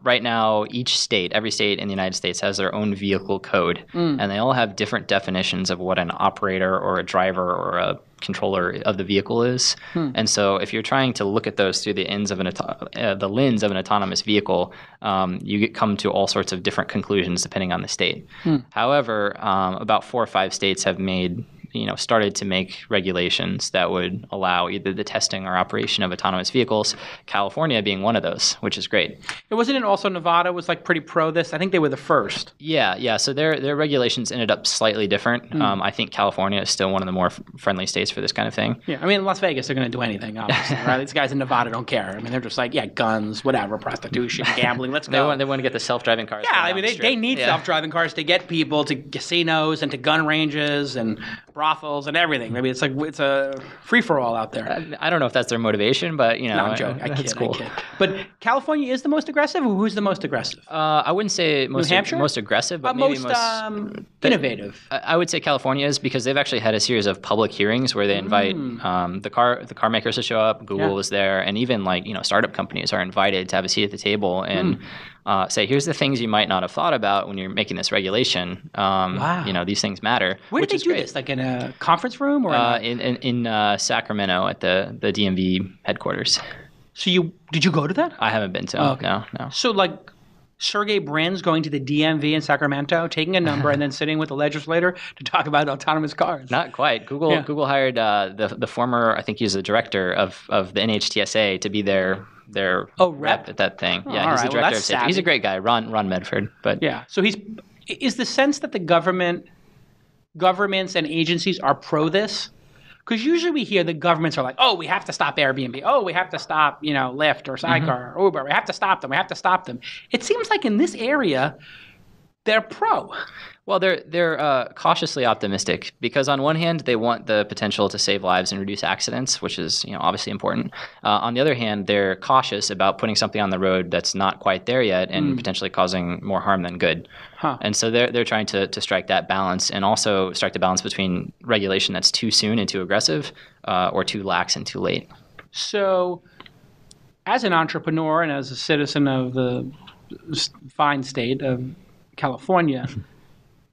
right now, every state in the United States has their own vehicle code. And they all have different definitions of what an operator or a driver or a controller of the vehicle is. And so if you're trying to look at those through the lens of an autonomous vehicle, you come to all sorts of different conclusions depending on the state. However, about 4 or 5 states have started to make regulations that would allow either the testing or operation of autonomous vehicles, California being one of those, which is great. It wasn't also Nevada was pretty pro this. I think they were the first. Yeah. So their regulations ended up slightly different. I think California is still one of the more friendly states for this kind of thing. Yeah. I mean, in Las Vegas, they're going to do anything, obviously. Right? These guys in Nevada don't care. I mean, they're just guns, whatever, prostitution, gambling, let's go. They want to get the self-driving cars. Yeah. I mean, they need self-driving cars to get people to casinos and to gun ranges and brothels and everything. Maybe it's a free-for-all out there. I don't know if that's their motivation, but No, I'm joking. I kid. But California is the most aggressive? Who's the most aggressive? I wouldn't say most aggressive, but maybe most innovative. I would say California is because they've actually had a series of public hearings where they invite the car makers to show up. Google is there, and even startup companies are invited to have a seat at the table and say, here's the things you might not have thought about when you're making this regulation. These things matter. Where did they do this? Like in a conference room or in Sacramento at the DMV headquarters. So did you go to that? I haven't been to. Oh, okay. No. So Sergey Brin's going to the DMV in Sacramento, taking a number, and then sitting with the legislator to talk about autonomous cars. Not quite. Google hired the former, I think he's the director of the NHTSA, to be their rep at that thing. Oh, yeah, he's the director of safety. Savvy. He's a great guy, Ron Medford. But yeah, so is the sense that the governments and agencies are pro this? Because usually we hear the governments are like, oh, we have to stop Airbnb. Oh, we have to stop, Lyft or Sidecar or Uber. We have to stop them. It seems like in this area, They're pro. Well, they're cautiously optimistic because on one hand, they want the potential to save lives and reduce accidents, which is, you know, obviously important. On the other hand, they're cautious about putting something on the road that's not quite there yet and potentially causing more harm than good. Huh. And so they're trying to strike that balance and also strike the balance between regulation that's too soon and too aggressive or too lax and too late. So as an entrepreneur and as a citizen of the fine state of California,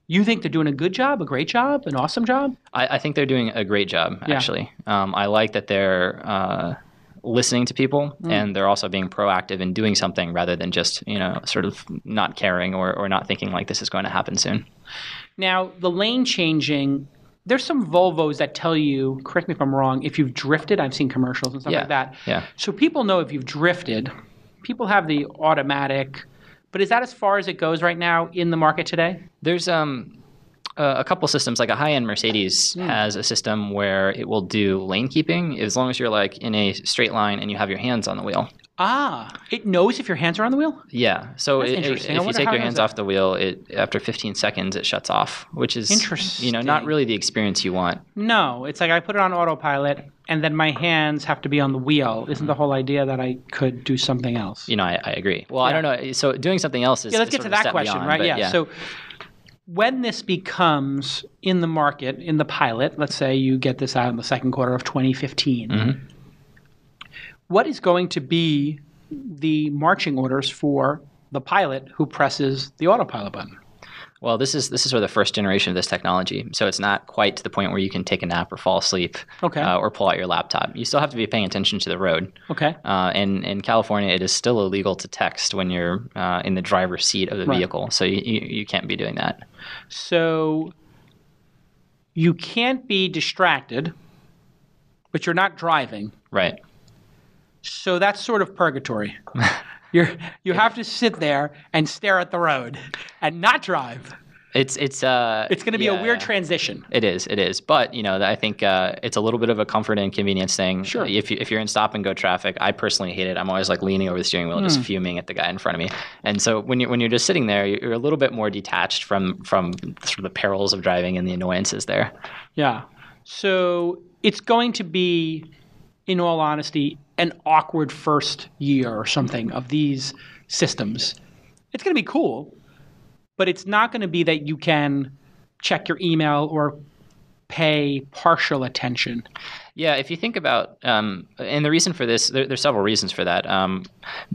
you think they're doing a good job, a great job, an awesome job? I think they're doing a great job, actually. Yeah. I like that they're listening to people and they're also being proactive and doing something rather than just, you know, sort of not caring or not thinking like this is going to happen soon. Now, the lane changing, there's some Volvos that tell you, correct me if I'm wrong, if you've drifted. I've seen commercials and stuff like that. Yeah. So people know if you've drifted. People have the automatic. But is that as far as it goes right now in the market today? There's a couple systems, like a high-end Mercedes has a system where it will do lane keeping as long as you're like in a straight line and you have your hands on the wheel. Ah, it knows if your hands are on the wheel? Yeah. So if you take your hands off the wheel, it after 15 seconds, it shuts off, which is you know, not really the experience you want. No, it's like I put it on autopilot and then my hands have to be on the wheel. Isn't the whole idea that I could do something else? You know, I agree. Well, I don't know. So doing something else is let's get to that question, right? Yeah. So when this becomes in the market, in the pilot, let's say you get this out in the second quarter of 2015, what is going to be the marching orders for the pilot who presses the autopilot button? Well, this is where the first generation of this technology. So it's not quite to the point where you can take a nap or fall asleep or pull out your laptop. You still have to be paying attention to the road. Okay. And in California, it is still illegal to text when you're in the driver's seat of the vehicle. So you can't be doing that. So you can't be distracted, but you're not driving. Right. So that's sort of purgatory. You have to sit there and stare at the road and not drive. It's going to be a weird transition. It is. But, you know, I think it's a little bit of a comfort and convenience thing. Sure. If you're in stop-and-go traffic, I personally hate it. I'm always, like, leaning over the steering wheel just fuming at the guy in front of me. And so when you're just sitting there, you're a little bit more detached from sort of the perils of driving and the annoyances there. Yeah. So it's going to be, in all honesty, an awkward first year or something of these systems. It's going to be cool, but it's not going to be that you can check your email or pay partial attention. Yeah, if you think about, and the reason for this, there's several reasons for that.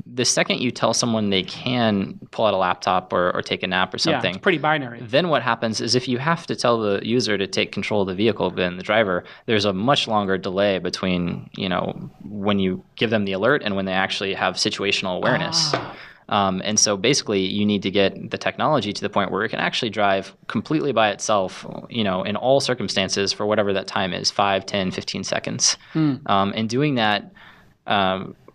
The second you tell someone they can pull out a laptop or take a nap or something. Yeah, it's pretty binary. Then what happens is if you have to tell the user to take control of the vehicle than the driver, there's a much longer delay between, you know, when you give them the alert and when they actually have situational awareness. Ah. And so basically you need to get the technology to the point where it can actually drive completely by itself, you know, in all circumstances for whatever that time is, 5, 10, 15 seconds. And doing that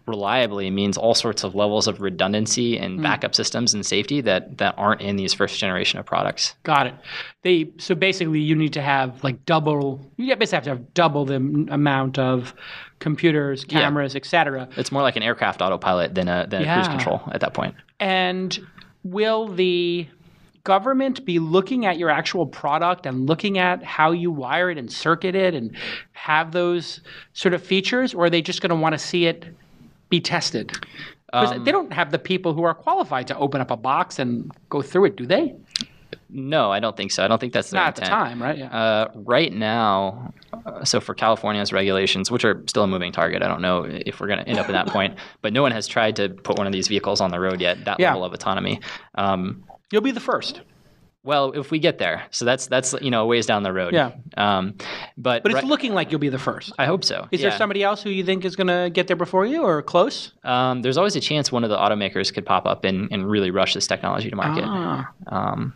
reliably means all sorts of levels of redundancy and backup systems and safety that aren't in these first generation of products. Got it. So basically you need to have like double the amount of computers, cameras, et cetera. It's more like an aircraft autopilot than a cruise control at that point. And will the government be looking at your actual product and looking at how you wire it and circuit it and have those sort of features, or are they just going to want to see it be tested? Because they don't have the people who are qualified to open up a box and go through it, do they? No, I don't think so. I don't think that's their intent. Not at the time, right? Yeah. Right now, so for California's regulations, which are still a moving target, I don't know if we're going to end up at that point, but no one has tried to put one of these vehicles on the road yet, that level of autonomy. You'll be the first. Well, if we get there. So that's you know, a ways down the road. Yeah. But it's looking like you'll be the first. I hope so. Is there somebody else who you think is going to get there before you or close? There's always a chance one of the automakers could pop up and really rush this technology to market. Ah.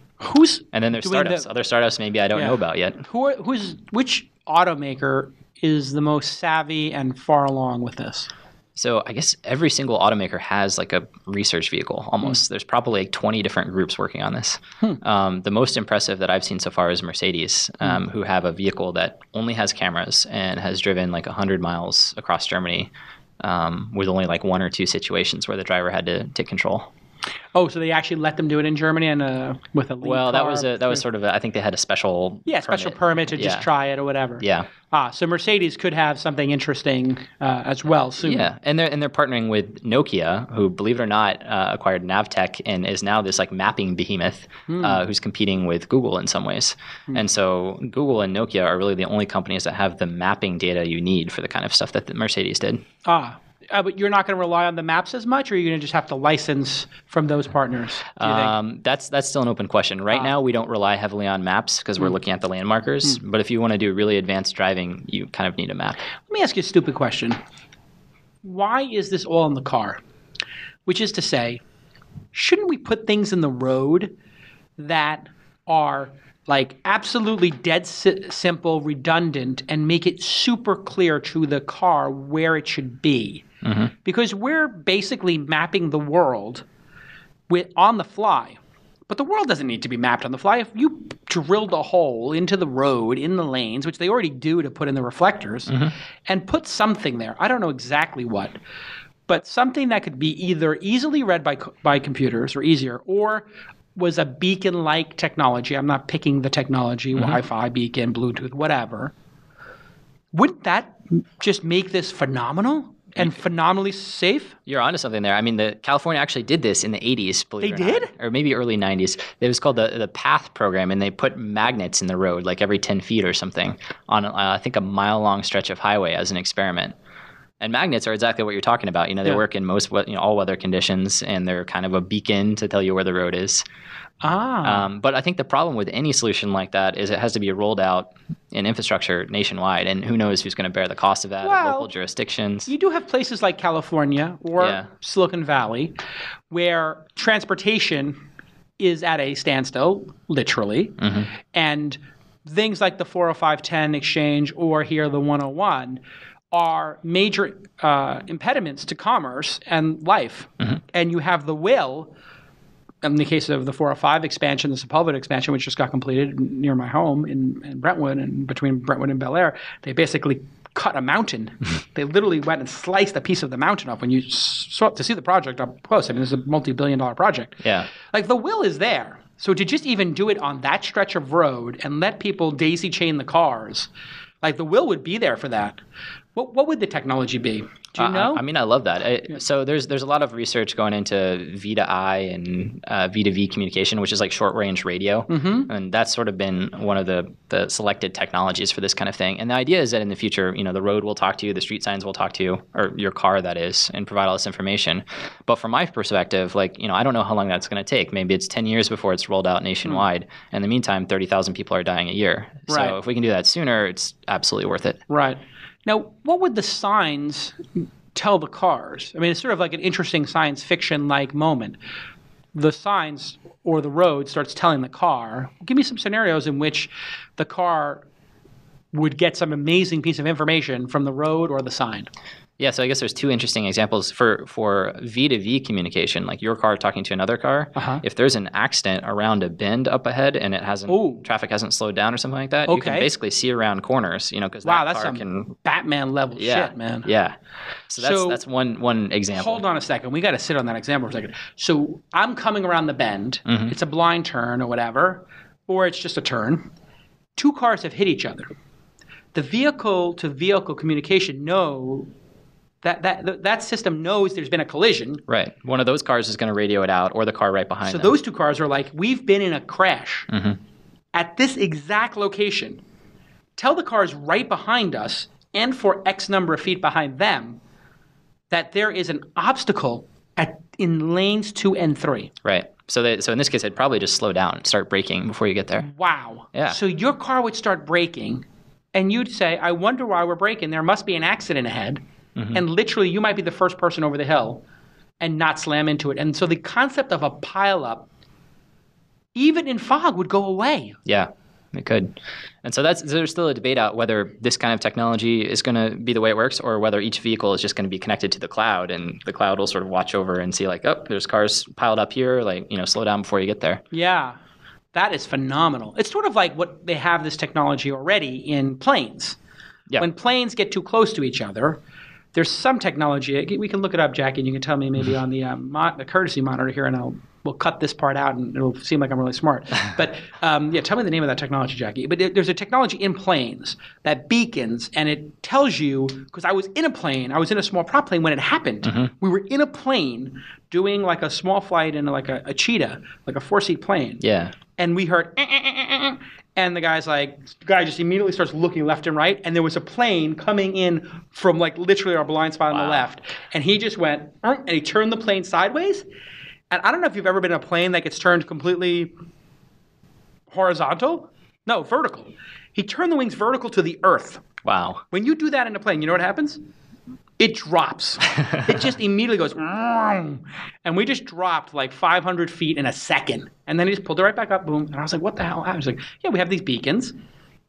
And then there's startups. Other startups maybe I don't know about yet. Which automaker is the most savvy and far along with this? So I guess every single automaker has like a research vehicle almost. There's probably like 20 different groups working on this. The most impressive that I've seen so far is Mercedes, who have a vehicle that only has cameras and has driven like 100 miles across Germany with only like one or two situations where the driver had to take control. Oh, so they actually let them do it in Germany and with a lead car? That was sort of a, I think they had a special permit to just try it or whatever. Yeah. Ah, so Mercedes could have something interesting as well soon. Yeah, and they're partnering with Nokia, who, believe it or not, acquired Navtech and is now this like mapping behemoth who's competing with Google in some ways. And so Google and Nokia are really the only companies that have the mapping data you need for the kind of stuff that the Mercedes did. Ah. But you're not going to rely on the maps as much, or you're going to just have to license from those partners, do you think? That's still an open question. Right now, we don't rely heavily on maps because we're looking at the landmarkers. But if you want to do really advanced driving, you kind of need a map. Let me ask you a stupid question. Why is this all in the car? Which is to say, shouldn't we put things in the road that are like absolutely dead simple, redundant, and make it super clear to the car where it should be? Mm-hmm. Because we're basically mapping the world on the fly. But the world doesn't need to be mapped on the fly. If you drilled a hole into the road, in the lanes, which they already do to put in the reflectors, and put something there, I don't know exactly what, but something that could be either easily read by computers or easier, or was a beacon-like technology. I'm not picking the technology, Wi-Fi, beacon, Bluetooth, whatever. Wouldn't that just make this phenomenal and phenomenally safe? You're onto something there. I mean, California actually did this in the 80s, believe it or not. They did? Or maybe early 90s. It was called the PATH program, and they put magnets in the road, like every 10 feet or something, on I think a mile-long stretch of highway as an experiment. And magnets are exactly what you're talking about. You know, they work in most all weather conditions, and they're kind of a beacon to tell you where the road is. But I think the problem with any solution like that is it has to be rolled out in infrastructure nationwide, and who knows who's going to bear the cost of that in local jurisdictions. You do have places like California or Silicon Valley where transportation is at a standstill, literally, and things like the 40510 exchange or here the 101 are major impediments to commerce and life. And you have the will, in the case of the 405 expansion, the Sepulveda expansion, which just got completed near my home in Brentwood, and between Brentwood and Bel Air, they basically cut a mountain. They literally went and sliced a piece of the mountain up. When you saw to see the project up close, I mean, it's a multi-billion-dollar project. Yeah, like the will is there. So to just even do it on that stretch of road and let people daisy chain the cars, like the will would be there for that. What would the technology be? Do you know? I mean, I love that. So there's a lot of research going into V2I and V2V communication, which is like short-range radio. And that's sort of been one of the selected technologies for this kind of thing. And the idea is that in the future, you know, the road will talk to you, the street signs will talk to you, or your car, that is, and provide all this information. But from my perspective, like, you know, I don't know how long that's going to take. Maybe it's 10 years before it's rolled out nationwide. In the meantime, 30,000 people are dying a year. Right. So if we can do that sooner, it's absolutely worth it. Right. Now, what would the signs tell the cars? I mean, it's sort of like an interesting science fiction-like moment. The signs or the road starts telling the car. Give me some scenarios in which the car would get some amazing piece of information from the road or the sign. Yeah, so I guess there's two interesting examples. For V2V communication, like your car talking to another car, if there's an accident around a bend up ahead and it hasn't traffic hasn't slowed down or something like that, you can basically see around corners, you know, because that car can Batman-level shit, man. Yeah. So that's one example. Hold on a second. We got to sit on that example for a second. So I'm coming around the bend. It's a blind turn or whatever, or it's just a turn. Two cars have hit each other. The vehicle-to-vehicle communication that system knows there's been a collision. Right. One of those cars is going to radio it out, or the car right behind them. So those two cars are like, we've been in a crash at this exact location. Tell the cars right behind us and for X number of feet behind them that there is an obstacle in lanes 2 and 3. Right. So in this case, it'd probably just slow down and start braking before you get there. Wow. Yeah. So your car would start braking, and you'd say, I wonder why we're braking. There must be an accident ahead. And literally, you might be the first person over the hill and not slam into it. And so the concept of a pileup, even in fog, would go away. Yeah, it could. And so there's still a debate out whether this kind of technology is going to be the way it works, or whether each vehicle is just going to be connected to the cloud, and the cloud will sort of watch over and see like, oh, there's cars piled up here. Like, you know, slow down before you get there. Yeah, that is phenomenal. It's sort of like what they have this technology already in planes. Yeah. When planes get too close to each other, There's some technology. We can look it up, Jackie, and you can tell me maybe on the courtesy monitor here, and we'll cut this part out, and it'll seem like I'm really smart. But yeah, tell me the name of that technology, Jackie. But there's a technology in planes that beacons, and it tells you, because I was in a plane. I was in a small prop plane when it happened. Mm-hmm. We were in a plane doing like a small flight in like a Cheetah, like a four-seat plane. Yeah. And we heard, and the guy just immediately starts looking left and right, and there was a plane coming in from like literally our blind spot on the left, and he just went, and he turned the plane sideways. And I don't know if you've ever been in a plane that gets turned completely horizontal. No, vertical. He turned the wings vertical to the earth. Wow. When you do that in a plane, you know what happens? It drops. It just immediately goes, and we just dropped like 500 feet in a second. And then he just pulled it right back up, boom. And I was like, what the hell? I was like, yeah, we have these beacons,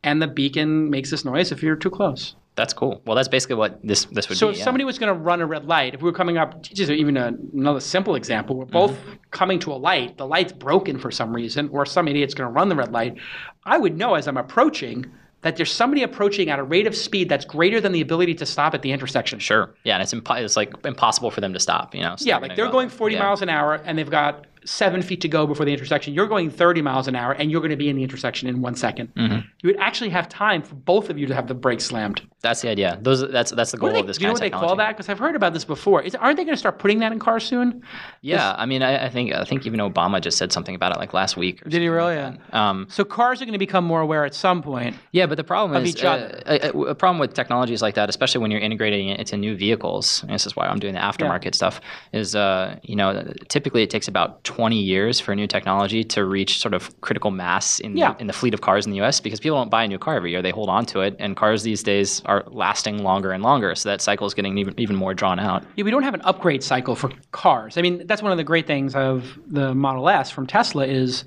and the beacon makes this noise if you're too close. That's cool. Well, that's basically what this would be. So if somebody was going to run a red light, if we were coming up, just even another simple example, we're both coming to a light, the light's broken for some reason, or some idiot's going to run the red light, I would know as I'm approaching that there's somebody approaching at a rate of speed that's greater than the ability to stop at the intersection. Sure. Yeah, and it's like impossible for them to stop, you know. So yeah, like they're going 40 miles an hour, and they've got 7 feet to go before the intersection. You're going 30 miles an hour, and you're going to be in the intersection in 1 second. Mm-hmm. You would actually have time for both of you to have the brakes slammed. That's the idea. That's the goal of this kind of technology. Do you know what they call that? Because I've heard about this before. Aren't they going to start putting that in cars soon? Yeah, I mean, I think even Obama just said something about it like last week. Did he really? Yeah. So cars are going to become more aware at some point. Yeah, but the problem is a problem with technologies like that, especially when you're integrating it into new vehicles. And this is why I'm doing the aftermarket stuff. Is you know, typically it takes about 20 years for new technology to reach sort of critical mass in the fleet of cars in the US, because people don't buy a new car every year. They hold on to it, and cars these days are lasting longer and longer, so that cycle is getting even more drawn out. Yeah, we don't have an upgrade cycle for cars. I mean, that's one of the great things of the Model S from Tesla is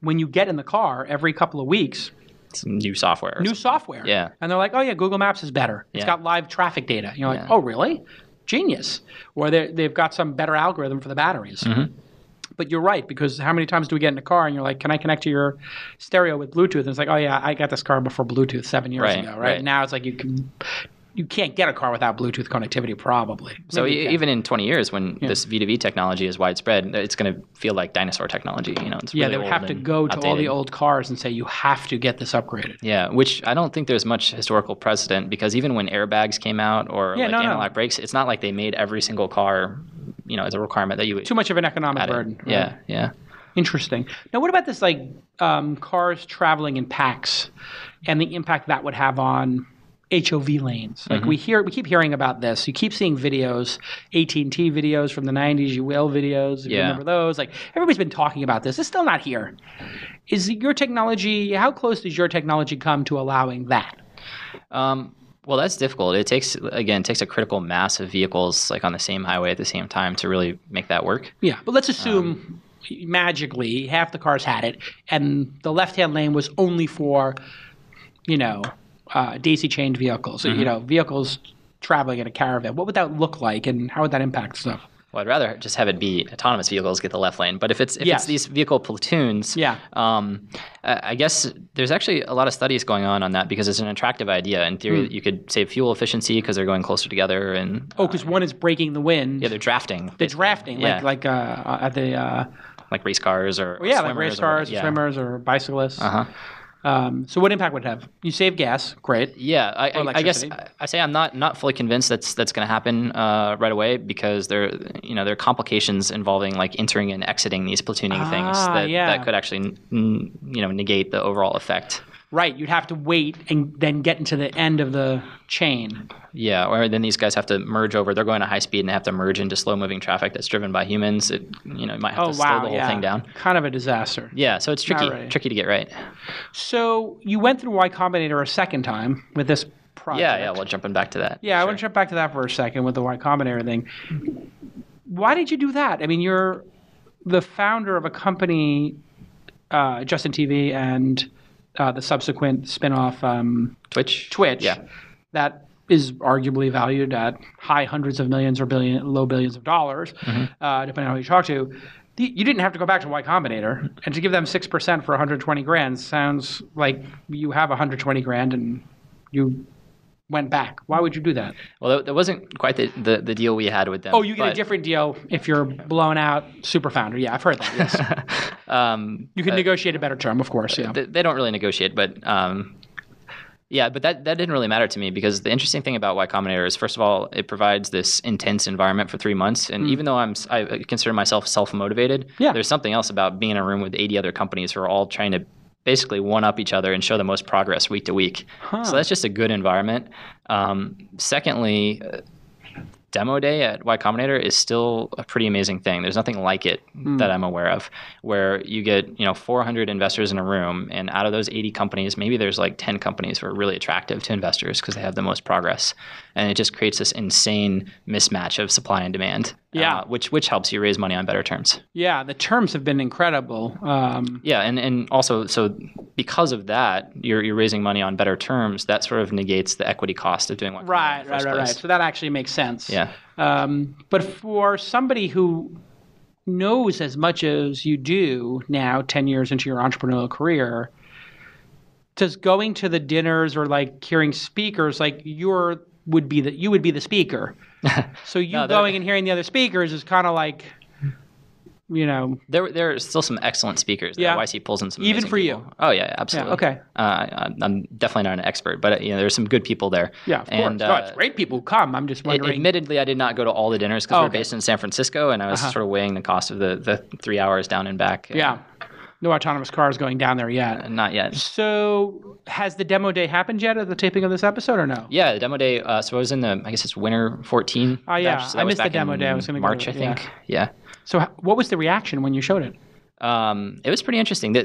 when you get in the car every couple of weeks, some new software. Yeah. And they're like, oh yeah, Google Maps is better. It's got live traffic data. You're like, oh really? Genius. Or they've got some better algorithm for the batteries. Mm-hmm. But you're right, because how many times do we get in a car and you're like, can I connect to your stereo with Bluetooth? And it's like, oh yeah, I got this car before Bluetooth 7 years ago, right? Now it's like you can't get a car without Bluetooth connectivity, probably. So even in 20 years, when this V2V technology is widespread, it's going to feel like dinosaur technology. You know, it's really they would have to go to all the old cars and say, you have to get this upgraded. Yeah, which I don't think there's much historical precedent, because even when airbags came out or anti-lock brakes, it's not like they made every single car, you know, as a requirement that you would. Too much of an economic burden. Right? Yeah. Interesting. Now, what about this, like cars traveling in packs and the impact that would have on HOV lanes? Like we keep hearing about this. You keep seeing videos, AT&T videos from the 90s, UL videos, if you remember those. Like everybody's been talking about this. It's still not here. Is your technology, how close does your technology come to allowing that? Well, that's difficult. It takes a critical mass of vehicles like on the same highway at the same time to really make that work. Yeah, but let's assume magically half the cars had it and the left-hand lane was only for, you know, daisy-chained vehicles, you know, vehicles traveling in a caravan. What would that look like, and how would that impact stuff? Well, I'd rather just have it be autonomous vehicles get the left lane. But if it's these vehicle platoons, I guess there's actually a lot of studies going on that, because it's an attractive idea. In theory, you could save fuel efficiency because they're going closer together. And because one is breaking the wind. Yeah, they're drafting. Like race cars or swimmers or bicyclists. So what impact would it have? You save gas, great. Yeah, I guess I say I'm not fully convinced that's going to happen right away, because there are complications involving like entering and exiting these platooning things that could actually negate the overall effect. Right, you'd have to wait and then get into the end of the chain. Yeah, or then these guys have to merge over. They're going to high speed and they have to merge into slow-moving traffic that's driven by humans. It might have to slow the whole thing down. Kind of a disaster. Yeah, so it's tricky to get right. So you went through Y Combinator a second time with this project. Yeah, well, jumping back to that. Yeah, sure. I want to jump back to that for a second with the Y Combinator thing. Why did you do that? I mean, you're the founder of a company, Justin TV, and the subsequent spinoff, Twitch, that is arguably valued at high hundreds of millions or low billions of dollars, depending on who you talk to. You didn't have to go back to Y Combinator, and to give them 6% for $120,000 sounds like you have $120,000 and you went back. Why would you do that? Well, that wasn't quite the deal we had with them. Oh, you get a different deal if you're blown out super founder. Yeah, I've heard that, yes. You can negotiate a better term, of course. Yeah. They don't really negotiate, but yeah, but that didn't really matter to me, because the interesting thing about Y Combinator is, first of all, it provides this intense environment for 3 months. And even though I consider myself self-motivated, there's something else about being in a room with 80 other companies who are all trying to basically one-up each other and show the most progress week to week. Huh. So that's just a good environment. Secondly, Demo Day at Y Combinator is still a pretty amazing thing. There's nothing like it that I'm aware of, where you get 400 investors in a room, and out of those 80 companies, maybe there's like 10 companies who are really attractive to investors because they have the most progress. And it just creates this insane mismatch of supply and demand, which helps you raise money on better terms. Yeah, the terms have been incredible. And also, so because of that, you're raising money on better terms. That sort of negates the equity cost of doing one. Right. So that actually makes sense. Yeah. But for somebody who knows as much as you do now, 10 years into your entrepreneurial career, does going to the dinners or like hearing speakers, like you would be the speaker. So you going and hearing the other speakers is kind of like, there are still some excellent speakers. Yeah. YC pulls in some amazing people. Even for you. Oh, yeah, absolutely. Yeah, okay. I'm definitely not an expert, but there's some good people there. Yeah, of course. It's great people who come. I'm just wondering. Admittedly, I did not go to all the dinners because we're based in San Francisco, and I was sort of weighing the cost of the 3 hours down and back. Yeah. No autonomous cars going down there yet. Not yet. So has the demo day happened yet at the taping of this episode or no? Yeah, the demo day. So I was in I guess it's winter 14. Oh, yeah. Batch, so I missed the demo day. I was going to go March, I think. Yeah. So what was the reaction when you showed it? It was pretty interesting. When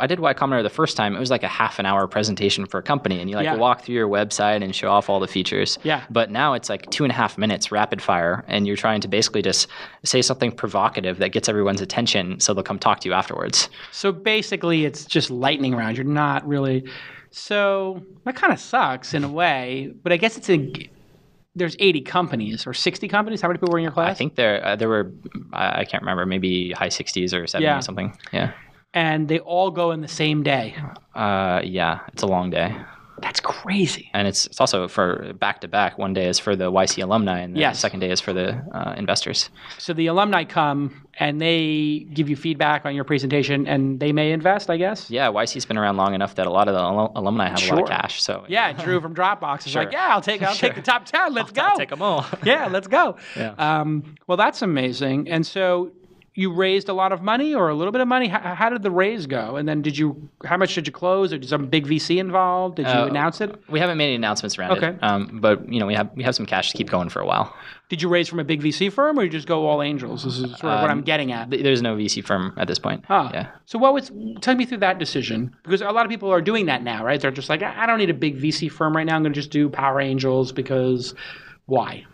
I did Y Combinator the first time, it was like a half an hour presentation for a company, and you walk through your website and show off all the features. Yeah. But now it's like 2.5 minutes rapid fire, and you're trying to basically just say something provocative that gets everyone's attention so they'll come talk to you afterwards. So basically it's just lightning round. You're not really... So that kind of sucks in a way, but I guess it's a... There's 80 companies or 60 companies. How many people were in your class? I think there were, I can't remember, maybe high 60s or 70 or something. Yeah. And they all go in the same day. It's a long day. That's crazy. And it's also for back-to-back. One day is for the YC alumni, and the second day is for the investors. So the alumni come, and they give you feedback on your presentation, and they may invest, I guess? Yeah, YC's been around long enough that a lot of the alumni have a lot of cash. So Drew from Dropbox is like, I'll take the top 10. Let's go. I'll take them all. Yeah, let's go. Yeah. Well, that's amazing. And so... You raised a lot of money or a little bit of money. How did the raise go? And then how much did you close? Or did some big VC involved? Did you announce it? We haven't made any announcements around it. But we have some cash to keep going for a while. Did you raise from a big VC firm, or you just go all angels? This is sort of what I'm getting at. There's no VC firm at this point. So tell me through that decision, because a lot of people are doing that now, right? They're just like, I don't need a big VC firm right now. I'm going to just do Power Angels because why?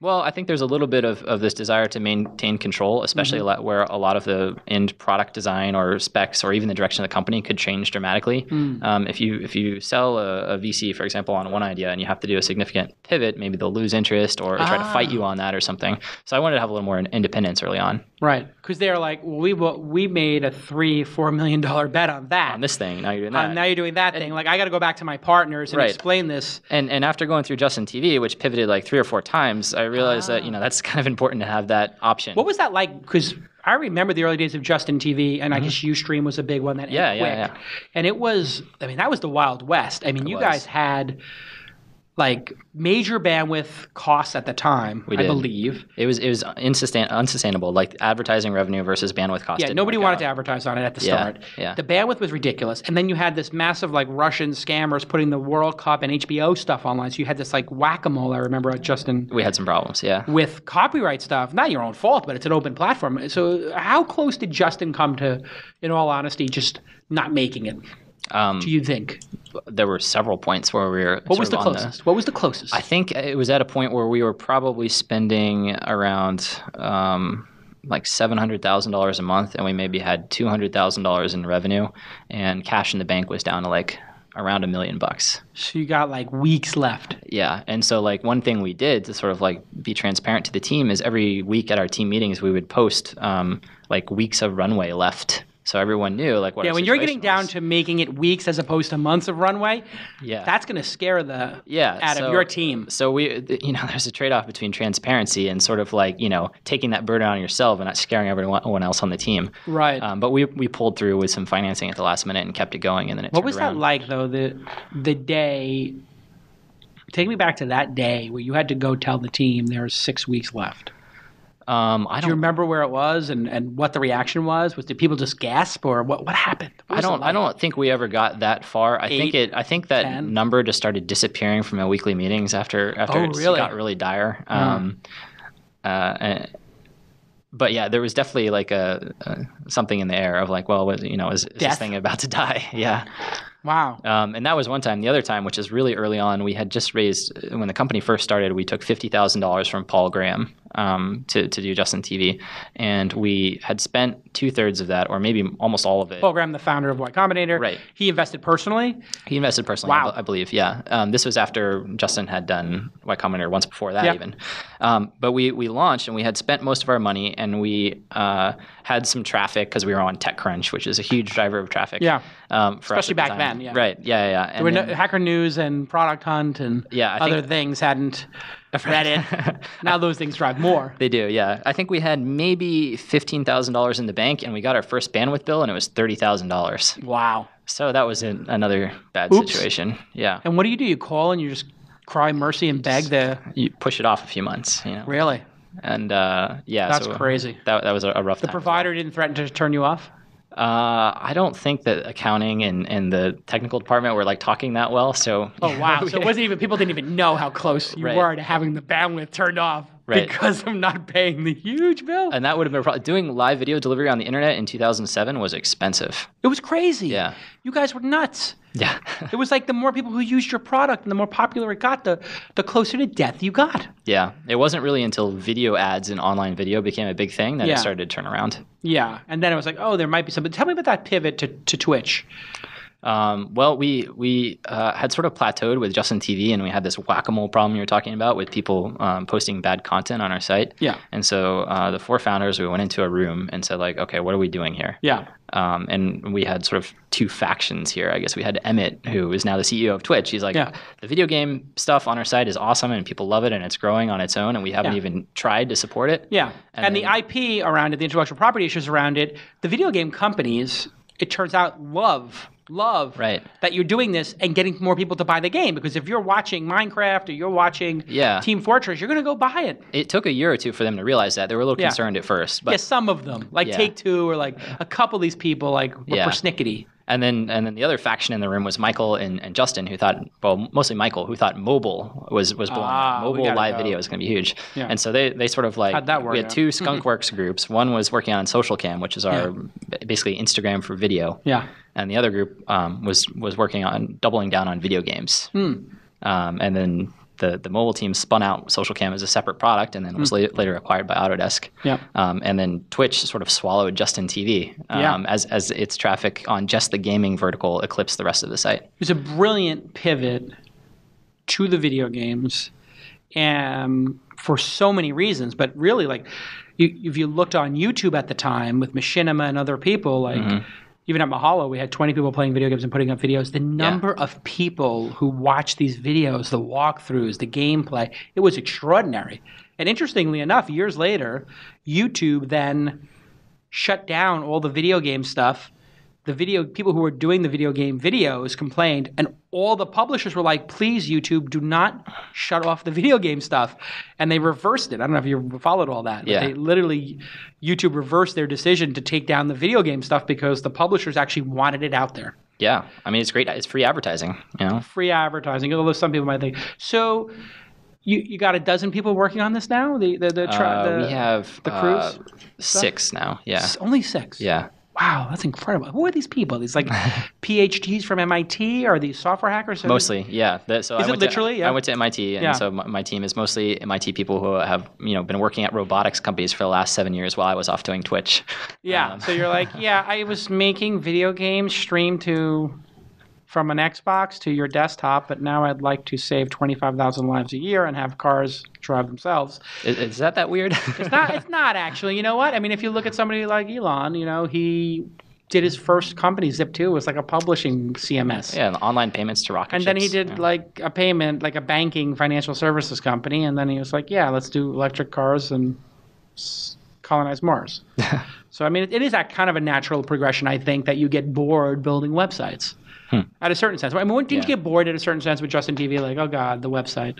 Well, I think there's a little bit of this desire to maintain control, especially where a lot of the end product design or specs or even the direction of the company could change dramatically. If you sell a VC, for example, on one idea and you have to do a significant pivot, maybe they'll lose interest or try to fight you on that or something. So I wanted to have a little more independence early on. Right, because they're like, well, we made a $3-4 million bet on that. On this thing, now you're doing that. Now you're doing that thing. Like, I got to go back to my partners and explain this. And after going through Justin TV, which pivoted like 3 or 4 times, I realized that that's kind of important to have that option. What was that like? Because I remember the early days of Justin TV, and I guess Ustream was a big one that ended quick. Yeah. And it was, that was the Wild West. Guys had like major bandwidth costs at the time, I believe. It was unsustainable, like advertising revenue versus bandwidth cost. Yeah, nobody wanted to advertise on it at the start. Yeah. The bandwidth was ridiculous. And then you had this massive like Russian scammers putting the World Cup and HBO stuff online. So you had this like whack-a-mole, I remember, Justin. We had some problems, with copyright stuff. Not your own fault, but it's an open platform. So how close did Justin come to, in all honesty, just not making it? Do you think? There were several points where we were... What was the closest? I think it was at a point where we were probably spending around like $700,000 a month, and we maybe had $200,000 in revenue, and cash in the bank was down to like around $1 million. So you got like weeks left. Yeah. And so like one thing we did to sort of like be transparent to the team is every week at our team meetings, we would post like weeks of runway left So everyone knew like what. Yeah, when you're getting down to making it weeks as opposed to months of runway, that's going to scare the out of your team. So there's a trade-off between transparency and sort of like taking that burden on yourself and not scaring everyone else on the team. Right. But we pulled through with some financing at the last minute and kept it going, and then it. What was that like though? The day. Take me back to that day where you had to go tell the team there's 6 weeks left. Do you remember where it was and what the reaction was? Did people just gasp or what happened? I don't think we ever got that far. I think that 10? Number just started disappearing from the weekly meetings after it got really dire. But yeah, there was definitely like a something in the air of like, well, is this thing about to die? Yeah. Wow. And that was one time. The other time, which is really early on, we had just raised, when the company first started, we took $50,000 from Paul Graham to do Justin TV. And we had spent 2/3 of that, or maybe almost all of it. Paul Graham, the founder of Y Combinator. Right. He invested personally? He invested personally, wow. I believe, yeah. This was after Justin had done Y Combinator once before that even. But we launched, and we had spent most of our money, and we had some traffic because we were on TechCrunch, which is a huge driver of traffic. Yeah. For especially back then. Yeah. Right. Yeah. Yeah. And then, Hacker News and Product Hunt and other things hadn't read it. Now those things drive more. They do. Yeah. I think we had maybe $15,000 in the bank, and we got our first bandwidth bill, and it was $30,000. Wow. So that was another bad situation. Yeah. And what do? You call and you just cry mercy and beg you push it off a few months. Really. And that's crazy. That was a rough time. The provider didn't threaten to turn you off. I don't think that accounting and the technical department were like talking that well. So. Oh wow! So it wasn't even people didn't even know how close you were to having the bandwidth turned off because of not paying the huge bill. And that would have been doing live video delivery on the internet in 2007 was expensive. It was crazy. Yeah. You guys were nuts. Yeah. It was like the more people who used your product and the more popular it got, the closer to death you got. Yeah. It wasn't really until video ads and online video became a big thing that it started to turn around. Yeah. And then it was like, oh, there might be something. Tell me about that pivot to Twitch. Well, we had sort of plateaued with Justin TV, and we had this whack-a-mole problem you were talking about with people posting bad content on our site. Yeah. And so the four founders, we went into a room and said, like, okay, what are we doing here? Yeah. And we had sort of two factions here. I guess we had Emmett, who is now the CEO of Twitch. He's like, the video game stuff on our site is awesome, and people love it, and it's growing on its own, and we haven't even tried to support it. Yeah. And the IP around it, the intellectual property issues around it, the video game companies, it turns out, love that you're doing this and getting more people to buy the game, because if you're watching Minecraft or you're watching Team Fortress, you're going to go buy it. It took a year or two for them to realize that. They were a little concerned at first. But some of them, like Take-Two or like a couple of these people like were persnickety. And then the other faction in the room was Michael and Justin, who thought, well, mostly Michael, who thought mobile was blowing up. Mobile live video is going to be huge. Yeah. And so they sort of like, we had two Skunkworks groups. One was working on SocialCam, which is our basically Instagram for video. Yeah. And the other group was working on doubling down on video games. Mm. And then the mobile team spun out SocialCam as a separate product, and then was later acquired by Autodesk. Yeah. And then Twitch sort of swallowed Justin TV as its traffic on just the gaming vertical eclipsed the rest of the site. It was a brilliant pivot to the video games for so many reasons, but really, like, if you looked on YouTube at the time with Machinima and other people, like, even at Mahalo, we had 20 people playing video games and putting up videos. The number of people who watched these videos, the walkthroughs, the gameplay, it was extraordinary. And interestingly enough, years later, YouTube then shut down all the video game stuff. The video people who were doing the video game videos complained, and all the publishers were like, please, YouTube, do not shut off the video game stuff. And they reversed it. I don't know if you followed all that. Yeah. But they literally, YouTube reversed their decision to take down the video game stuff because the publishers actually wanted it out there. Yeah. I mean, it's great. It's free advertising. Free advertising, although some people might think. So you got a dozen people working on this now? We have the cruise six now. Yeah. Only six? Yeah. Wow, that's incredible. Who are these people? These like PhDs from MIT or these software hackers? Mostly, yeah. I went to MIT, and so my team is mostly MIT people who have been working at robotics companies for the last 7 years while I was off doing Twitch. Yeah. So you're like, I was making video games streamed from an Xbox to your desktop, but now I'd like to save 25,000 lives a year and have cars drive themselves. Is that weird? It's not actually. You know what? I mean, if you look at somebody like Elon, he did his first company, Zip2, was like a publishing CMS. Yeah, and online payments to rocket ships. And then he did like a payment, like a banking financial services company, and then he was like, yeah, let's do electric cars and colonize Mars. So I mean, it is that kind of a natural progression, I think, that you get bored building websites at a certain sense. I mean, didn't you get bored at a certain sense with Justin TV? Like, oh God, the website.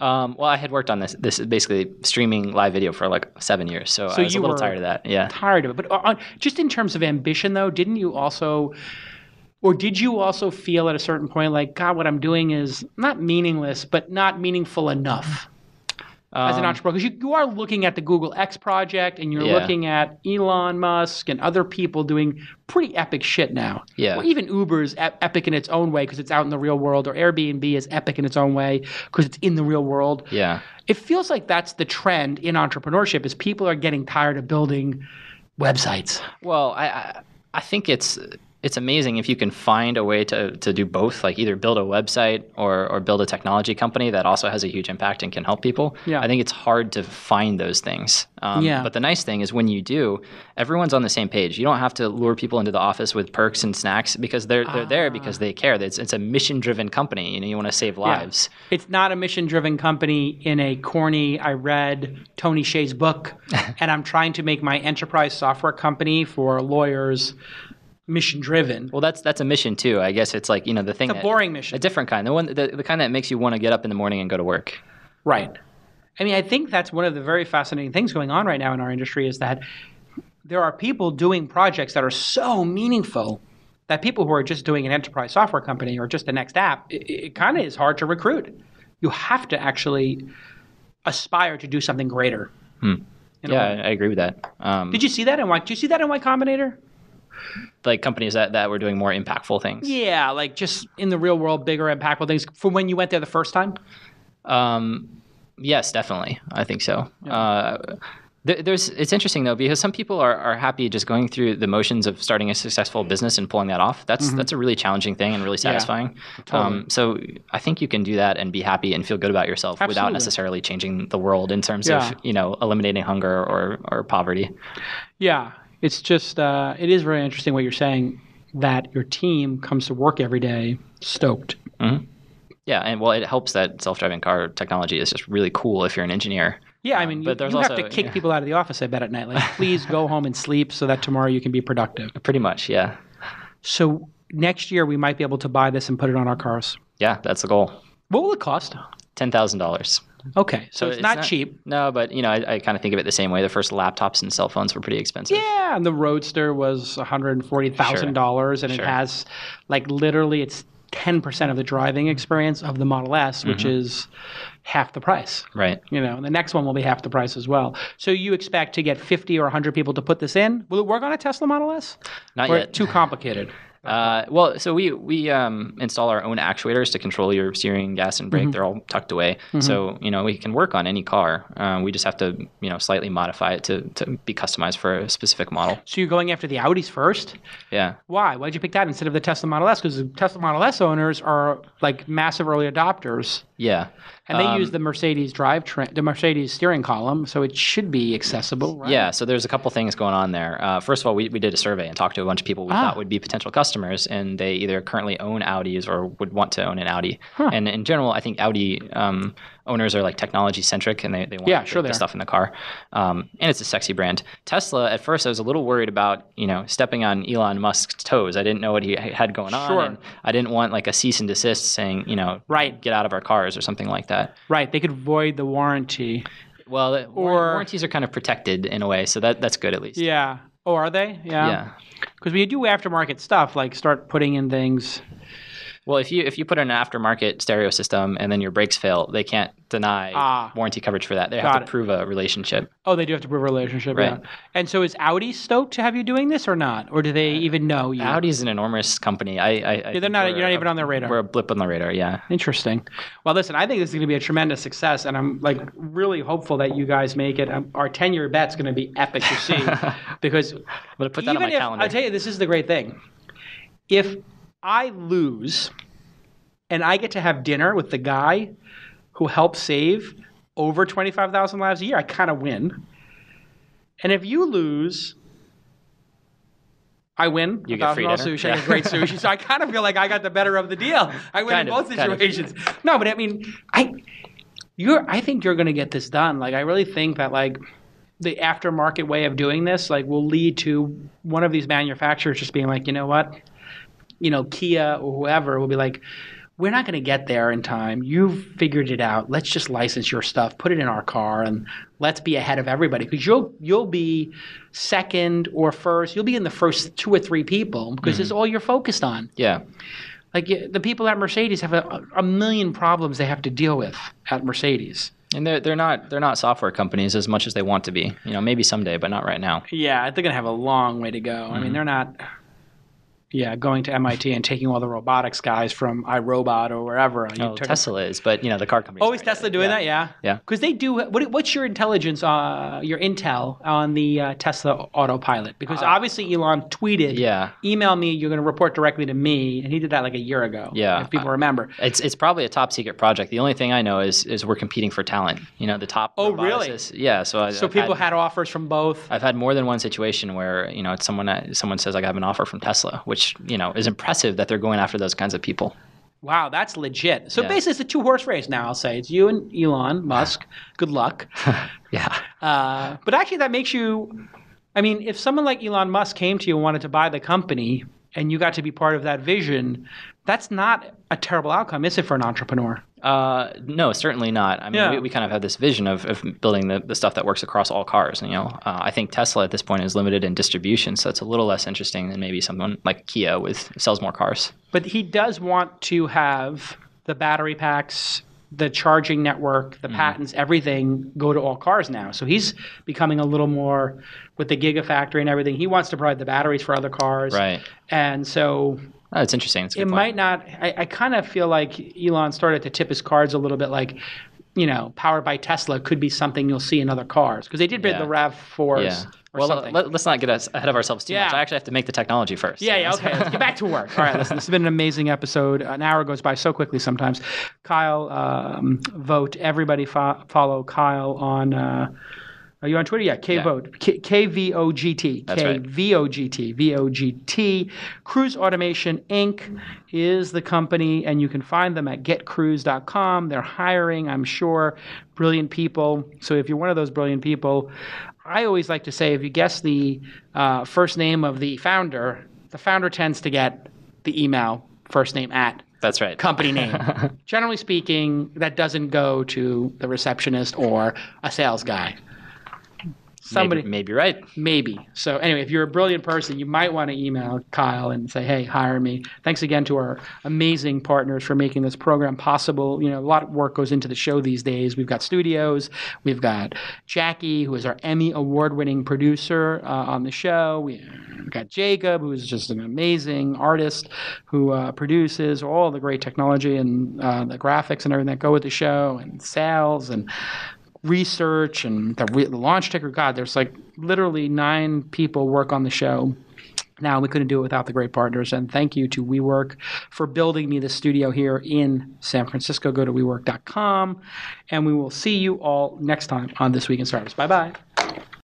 Well, I had worked on this is basically streaming live video for like 7 years. So I was a little tired of that. Yeah. Tired of it. But just in terms of ambition though, did you also feel at a certain point like, God, what I'm doing is not meaningless, but not meaningful enough as an entrepreneur? Because you are looking at the Google X project and you're looking at Elon Musk and other people doing pretty epic shit now. Yeah. Well, even Uber is epic in its own way because it's out in the real world, or Airbnb is epic in its own way because it's in the real world. Yeah. It feels like that's the trend in entrepreneurship, is people are getting tired of building websites. Well, I think it's amazing if you can find a way to do both, like either build a website or build a technology company that also has a huge impact and can help people. Yeah. I think it's hard to find those things. But the nice thing is when you do, everyone's on the same page. You don't have to lure people into the office with perks and snacks because they're there because they care. It's a mission-driven company. You know, you want to save lives. Yeah. It's not a mission-driven company in a corny, I read Tony Hsieh's book, and I'm trying to make my enterprise software company for lawyers mission-driven. Well, that's a mission too. I guess it's like, you know, the thing. It's a boring mission. A different kind. The kind that makes you want to get up in the morning and go to work. Right. I mean, I think that's one of the very fascinating things going on right now in our industry, is that there are people doing projects that are so meaningful that people who are just doing an enterprise software company or just the next app, it kind of is hard to recruit. You have to actually aspire to do something greater. Yeah, I agree with that. Did you see that in Y Combinator? Like companies that were doing more impactful things. Yeah, like just in the real world, bigger impactful things. From when you went there the first time? Yes, definitely. I think so. Yeah. It's interesting though, because some people are happy just going through the motions of starting a successful business and pulling that off. That's a really challenging thing and really satisfying. Yeah, totally. So I think you can do that and be happy and feel good about yourself without necessarily changing the world in terms of, you know, eliminating hunger or poverty. Yeah. It's just, it is very interesting what you're saying, that your team comes to work every day stoked. Mm-hmm. Yeah, and well, it helps that self-driving car technology is just really cool if you're an engineer. Yeah, I mean, you have to kick people out of the office, I bet, at night. Like, please go home and sleep so that tomorrow you can be productive. Pretty much, yeah. So next year we might be able to buy this and put it on our cars. Yeah, that's the goal. What will it cost? $10,000. Okay, so it's not cheap. No, but you know, I kind of think of it the same way. The first laptops and cell phones were pretty expensive. Yeah, and the Roadster was $140,000, and it has like literally it's 10% of the driving experience of the Model S, which is half the price. Right. You know, and the next one will be half the price as well. So you expect to get 50 or 100 people to put this in? Will it work on a Tesla Model S? Not yet. Too complicated. So we install our own actuators to control your steering, gas, and brake. They're all tucked away. So, you know, we can work on any car. We just have to, you know, slightly modify it to be customized for a specific model. So you're going after the Audis first? Yeah. Why? Why'd you pick that instead of the Tesla Model S? Because the Tesla Model S owners are like massive early adopters. Yeah. And they use the Mercedes the Mercedes steering column, so it should be accessible, right? Yeah, so there's a couple things going on there. First of all, we did a survey and talked to a bunch of people we thought would be potential customers, and they either currently own Audis or would want to own an Audi. Huh. And in general, I think Audi owners are like technology-centric, and they want the stuff in the car. And it's a sexy brand. Tesla, at first, I was a little worried about, you know, stepping on Elon Musk's toes. I didn't know what he had going on. Sure. And I didn't want like a cease and desist saying, you know, get out of our cars or something like that. Right, they could void the warranty. Well, warranties are kind of protected in a way, so that's good at least. Yeah. Oh, are they? Yeah. Because when you do aftermarket stuff, like start putting in things. Well, if you put in an aftermarket stereo system and then your brakes fail, they can't deny warranty coverage for that. They have to prove a relationship. Oh, they do have to prove a relationship, right? Yeah. And so is Audi stoked to have you doing this or not? Or do they even know you? Audi's an enormous company. You're not even on their radar. We're a blip on the radar, yeah. Interesting. Well, listen, I think this is going to be a tremendous success, and I'm like really hopeful that you guys make it. Our 10-year bet's going to be epic to see because I'm going to put that on my calendar. I'll tell you, this is the great thing. If I lose, and I get to have dinner with the guy who helped save over 25,000 lives a year, I kind of win. And if you lose, I win. You get free dinner. Sushi. Yeah. I get great sushi. So I kind of feel like I got the better of the deal. I win in both situations. No, but I mean, I think you're going to get this done. Like, I really think that like the aftermarket way of doing this like will lead to one of these manufacturers just being like, you know what, you know, Kia or whoever will be like, we're not going to get there in time. You've figured it out. Let's just license your stuff, put it in our car, and let's be ahead of everybody. Because you'll be second or first. You'll be in the first 2 or 3 people because it's all you're focused on. Yeah. Like the people at Mercedes have a million problems they have to deal with at Mercedes. And they're not software companies as much as they want to be. You know, maybe someday, but not right now. Yeah, they're going to have a long way to go. I mean, they're not. Yeah, going to MIT and taking all the robotics guys from iRobot or wherever. Oh, Tesla is, but you know the car company. Oh, is Tesla doing that? Yeah, yeah. Because they do. What's your intelligence, your intel on the Tesla autopilot? Because obviously Elon tweeted, email me. You're going to report directly to me, and he did that like a year ago. Yeah, if people remember. It's probably a top secret project. The only thing I know is we're competing for talent. You know, the top. Oh, really? Yeah. So people had offers from both. I've had more than one situation where you know it's someone says like, I have an offer from Tesla, which you know is impressive that they're going after those kinds of people. Wow, that's legit. So basically, it's a 2-horse race now. I'll say it's you and Elon Musk. Good luck. Yeah. But actually, that makes you. I mean, if someone like Elon Musk came to you and wanted to buy the company, and you got to be part of that vision, that's not a terrible outcome, is it, for an entrepreneur? No, certainly not. I mean, we kind of have this vision of building the stuff that works across all cars. And, you know, I think Tesla at this point is limited in distribution, so it's a little less interesting than maybe someone like Kia sells more cars. But he does want to have the battery packs, the charging network, the patents, everything go to all cars now. So he's becoming a little more with the Gigafactory and everything. He wants to provide the batteries for other cars. Right. And so... Oh, it's interesting. It's a good point. Might not. I kind of feel like Elon started to tip his cards a little bit. Like, you know, powered by Tesla could be something you'll see in other cars because they did bid the RAV4s. Yeah. Well, let's not get us ahead of ourselves too much. I actually have to make the technology first. Yeah, okay. Let's get back to work. All right, listen, this has been an amazing episode. An hour goes by so quickly sometimes. Kyle Vogt. Everybody follow Kyle on. Are you on Twitter? Yeah, KVOGT. KVOGT. That's right. KVOGT. VOGT. Cruise Automation Inc. is the company, and you can find them at getcruise.com. They're hiring, I'm sure, brilliant people. So if you're one of those brilliant people, I always like to say if you guess the first name of the founder tends to get the email first name at. That's right. Company name. Generally speaking, that doesn't go to the receptionist or a sales guy. Somebody maybe right. Maybe. So anyway, if you're a brilliant person, you might want to email Kyle and say, hey, hire me. Thanks again to our amazing partners for making this program possible. You know, a lot of work goes into the show these days. We've got studios. We've got Jackie, who is our Emmy award-winning producer on the show. We've got Jacob, who is just an amazing artist who produces all the great technology and the graphics and everything that go with the show and sales and research and the launch ticker. God, there's like literally 9 people work on the show. Now, we couldn't do it without the great partners. And thank you to WeWork for building me the studio here in San Francisco. Go to WeWork.com. And we will see you all next time on This Week in Startups. Bye-bye.